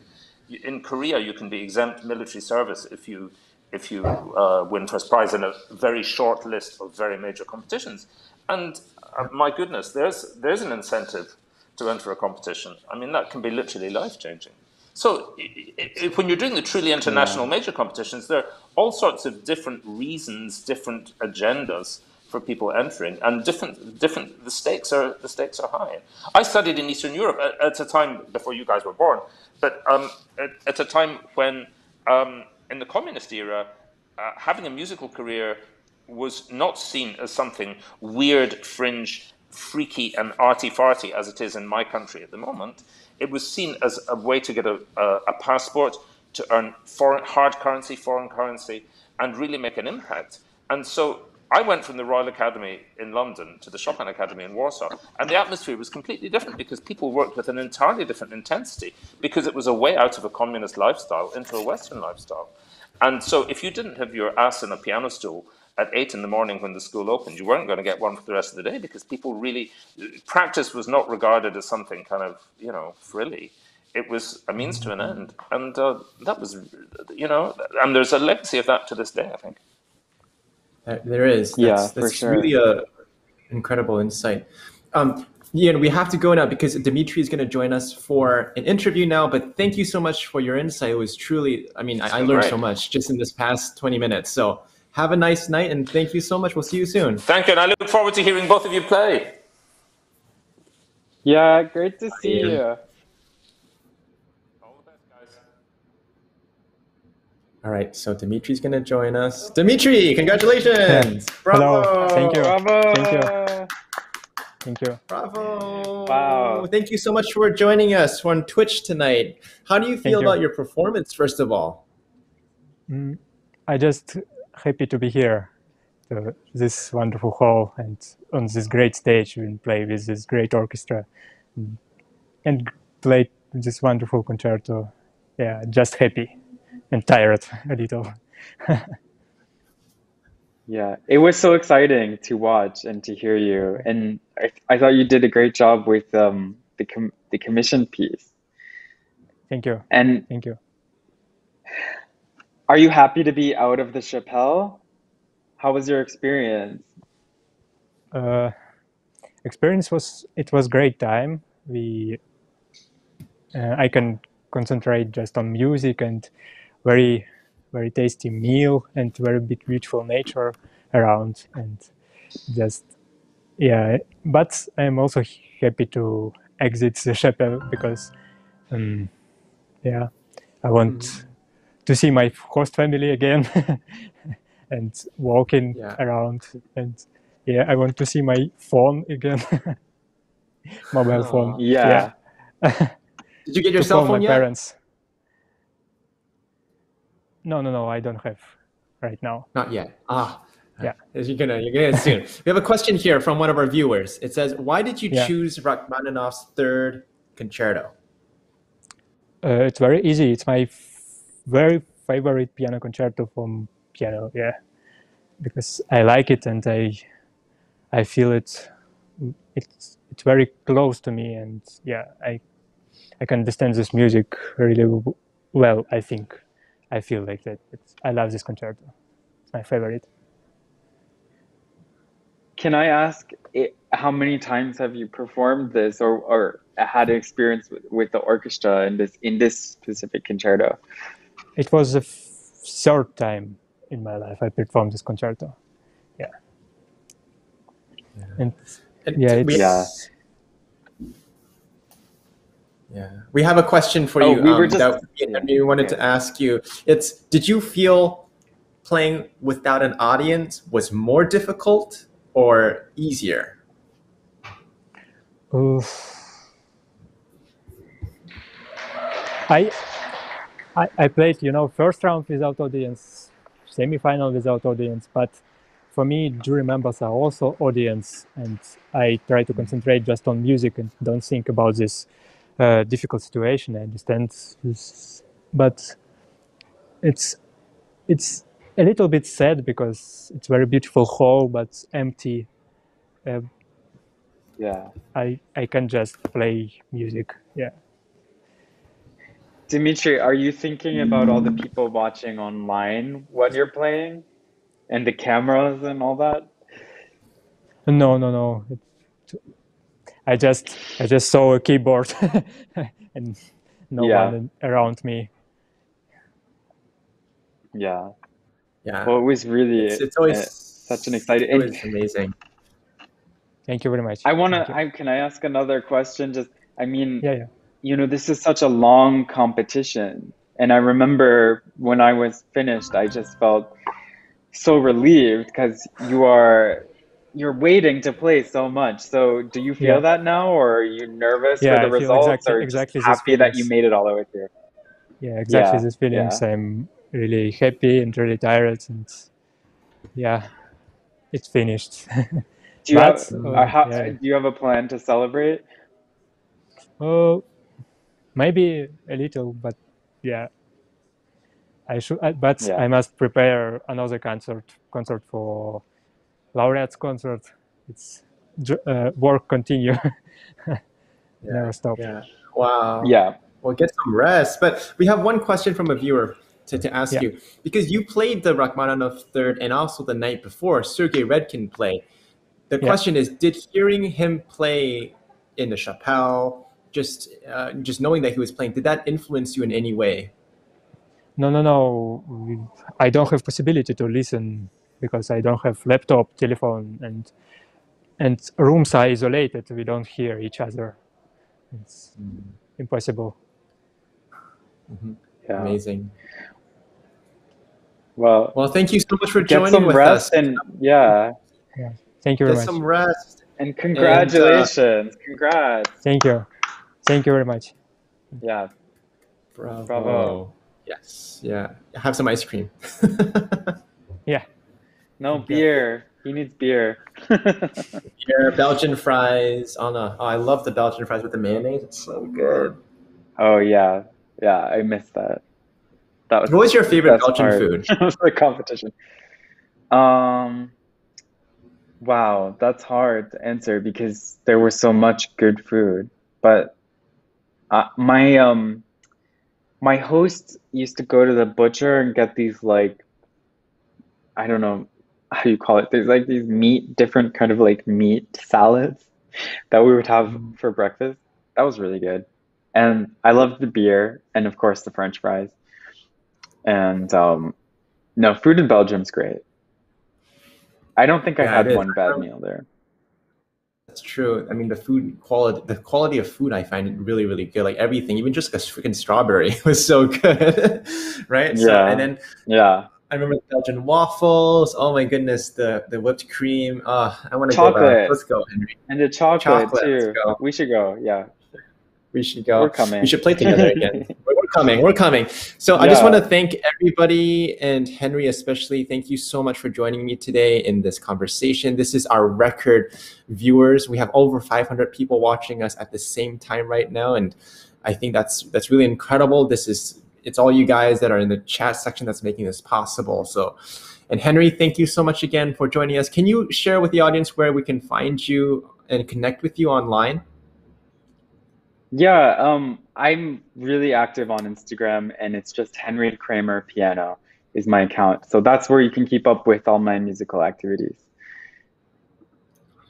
in Korea you can be exempt military service if you, if you uh, win first prize in a very short list of very major competitions. And uh, my goodness, there's, there's an incentive to enter a competition. I mean, that can be literally life-changing. So it, it, when you're doing the truly international yeah. major competitions, there are all sorts of different reasons, different agendas for people entering, and different, different. The stakes are the stakes are high. I studied in Eastern Europe at, at a time before you guys were born, but um, at, at a time when, um, in the communist era, uh, having a musical career was not seen as something weird, fringe, freaky and arty-farty as it is in my country at the moment. It was seen as a way to get a, a, a passport, to earn foreign, hard currency, foreign currency, and really make an impact. And so I went from the Royal Academy in London to the Chopin Academy in Warsaw, and the atmosphere was completely different because people worked with an entirely different intensity, because it was a way out of a communist lifestyle into a Western lifestyle. And so if you didn't have your ass in a piano stool at eight in the morning when the school opened, you weren't going to get one for the rest of the day, because people really, practice was not regarded as something kind of, you know, frilly. It was a means to an end. And uh, that was, you know, and there's a legacy of that to this day, I think. There is. That's, yeah, for that's sure. Really a incredible insight. Um, Ian, we have to go now because Dmitry is going to join us for an interview now, but thank you so much for your insight. It was truly, I mean, I, I learned right. so much just in this past twenty minutes. So have a nice night and thank you so much. We'll see you soon. Thank you. And I look forward to hearing both of you play. Yeah, great to see Ian. you. All right, so Dimitri's going to join us. Dimitri, congratulations! Yeah. Bravo! Hello. Thank you. Bravo! Thank you. Thank you. Bravo! Wow! Thank you so much for joining us on Twitch tonight. How do you feel you. about your performance, first of all? Mm, I just happy to be here, to this wonderful hall, and on this great stage, and play with this great orchestra, and play this wonderful concerto. Yeah, just happy. And tired a little. Yeah, it was so exciting to watch and to hear you, and I, I thought you did a great job with um, the com the commission piece. Thank you. And thank you. Are you happy to be out of the Chapelle? How was your experience? Uh, experience was it was great time. We uh, I can concentrate just on music and. Very, very tasty meal and very beautiful nature around, and just yeah. But I'm also happy to exit the chapel because, um, yeah, I want mm. to see my host family again and walking yeah. around, and yeah, I want to see my phone again, mobile Aww. phone. Yeah. yeah. Did you get your to cell phone yet? Parents. No, no, no, I don't have right now. Not yet. Ah, yeah. You're gonna, you're gonna soon. We have a question here from one of our viewers. It says, why did you yeah. choose Rachmaninoff's third concerto? Uh, it's very easy. It's my very favorite piano concerto from piano, yeah. Because I like it and I I feel it, it's, it's very close to me, and yeah, I, I can understand this music really well, I think. I feel like that. It's, I love this concerto. It's my favorite. Can I ask it, how many times have you performed this, or, or had an experience with, with the orchestra in this in this specific concerto? It was the third time in my life I performed this concerto. Yeah. yeah. And, and yeah, it's, we, yeah. Yeah, we have a question for oh, you. We were um, just, that we wanted yeah. to ask you. It's did you feel playing without an audience was more difficult or easier? Uh, I, I I played, you know, first round without audience, semi-final without audience, but for me, jury members are also audience, and I try to concentrate just on music and don't think about this. Uh, difficult situation, I understand, but it's it's a little bit sad because it's very beautiful hall, but empty. Uh, yeah, I I can just play music. Yeah. Dmitry, are you thinking about all the people watching online when you're playing, and the cameras and all that? No, no, no. It's, I just I just saw a keyboard and no yeah. one around me. Yeah, yeah. Well, it was really it's, it's always uh, such an exciting. It was amazing. Thank you very much. I wanna. I, can I ask another question? Just I mean, yeah, yeah. you know, this is such a long competition, and I remember when I was finished, I just felt so relieved because you are you're waiting to play so much. So do you feel yeah. that now, or are you nervous yeah, for the I results, exactly, or exactly happy that you made it all the way through? Yeah, exactly yeah. These feelings. Yeah. I'm really happy and really tired, and yeah, it's finished. Do you, but, have, uh, how, yeah. do you have a plan to celebrate? Oh, maybe a little, but yeah, I should. But yeah. I must prepare another concert, concert for laureates concert. It's uh, work continue, yeah. never stop. Yeah. Wow. Yeah. Well, get some rest. But we have one question from a viewer to, to ask yeah. you, because you played the Rachmaninoff Third and also the night before Sergei Redkin play. The question yeah. is, did hearing him play in the chapelle, just uh, just knowing that he was playing, did that influence you in any way? No, no, no. I don't have possibility to listen because I don't have laptop, telephone, and and rooms are isolated. We don't hear each other. It's mm. impossible. Mm-hmm. Yeah. Amazing. Well, well, thank you so much for joining some with rest us. And yeah. yeah. Thank you very much. Get some rest. And congratulations. And, uh, Congrats. Thank you. Thank you very much. Yeah. Bravo. Bravo. Yes. Yeah. Have some ice cream. yeah. No, beer. Yeah. He needs beer. Beer, Belgian fries. Oh, no. Oh, I love the Belgian fries with the mayonnaise. It's so good. Oh, yeah. Yeah, I missed that. That was What was your favorite Belgian part. food? The competition. Um... Wow, that's hard to answer because there was so much good food. But uh, my um, my host used to go to the butcher and get these, like, I don't know how you call it. There's like these meat, different kind of like meat salads that we would have for breakfast. That was really good. And I loved the beer and, of course, the French fries. And um, no, food in Belgium's great. I don't think yeah, I had one bad meal there. That's true. I mean, the food quality, the quality of food, I find it really, really good. Like everything, even just a freaking strawberry was so good, right? Yeah. So, and then yeah, I remember the Belgian waffles. Oh my goodness, the the whipped cream. Ah, oh, I want to go there. Let's go, Henry. And the chocolate, chocolate too. Let's go. We should go. Yeah. We should go. We're coming. We should play together again. We're coming. We're coming. So yeah. I just want to thank everybody, and Henry especially. Thank you so much for joining me today in this conversation. This is our record viewers. We have over five hundred people watching us at the same time right now, and I think that's that's really incredible. This is it's all you guys that are in the chat section that's making this possible. So, and Henry, thank you so much again for joining us. Can you share with the audience where we can find you and connect with you online? Yeah, um, I'm really active on Instagram, and it's just Henry Kramer Piano is my account. So that's where you can keep up with all my musical activities.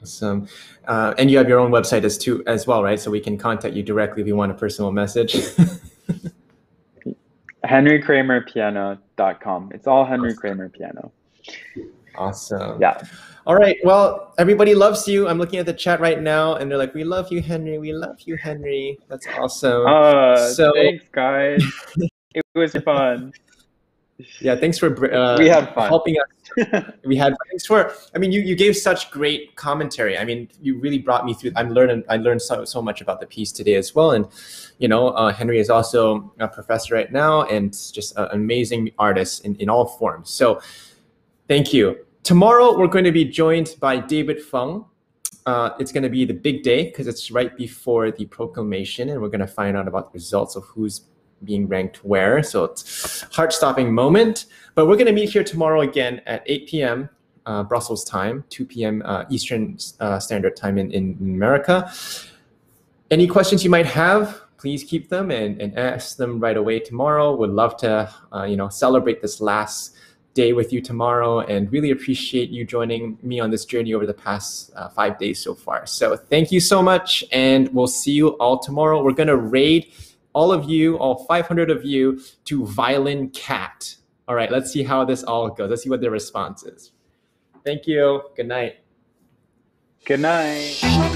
Awesome. Uh, and you have your own website as, too, as well, right? So we can contact you directly if you want a personal message. henry kramer piano dot com. It's all Henry awesome. Kramer Piano. Awesome. Yeah. All right. Well, everybody loves you. I'm looking at the chat right now, and they're like, "We love you, Henry. We love you, Henry." That's awesome. Uh, so thanks, guys. It was fun. Yeah, thanks for uh, we had fun. helping us. We had thanks for. I mean, you you gave such great commentary. I mean, you really brought me through. I'm learning. I learned so so much about the piece today as well. And you know, uh, Henry is also a professor right now, and just an amazing artist in in all forms. So, thank you. Tomorrow, we're going to be joined by David Fung. Uh, it's going to be the big day because it's right before the proclamation, and we're going to find out about the results of who's being ranked where. So it's a heart-stopping moment. But we're going to meet here tomorrow again at eight p m Uh, Brussels time, two p m Uh, Eastern uh, Standard Time in, in America. Any questions you might have, please keep them and, and ask them right away tomorrow. We'd love to uh, you know, celebrate this last day with you tomorrow, and really appreciate you joining me on this journey over the past uh, five days so far. So thank you so much, and we'll see you all tomorrow. We're going to raid all of you, all five hundred of you, to Violin Cat. All right, let's see how this all goes. Let's see what the response is. Thank you. Good night. Good night.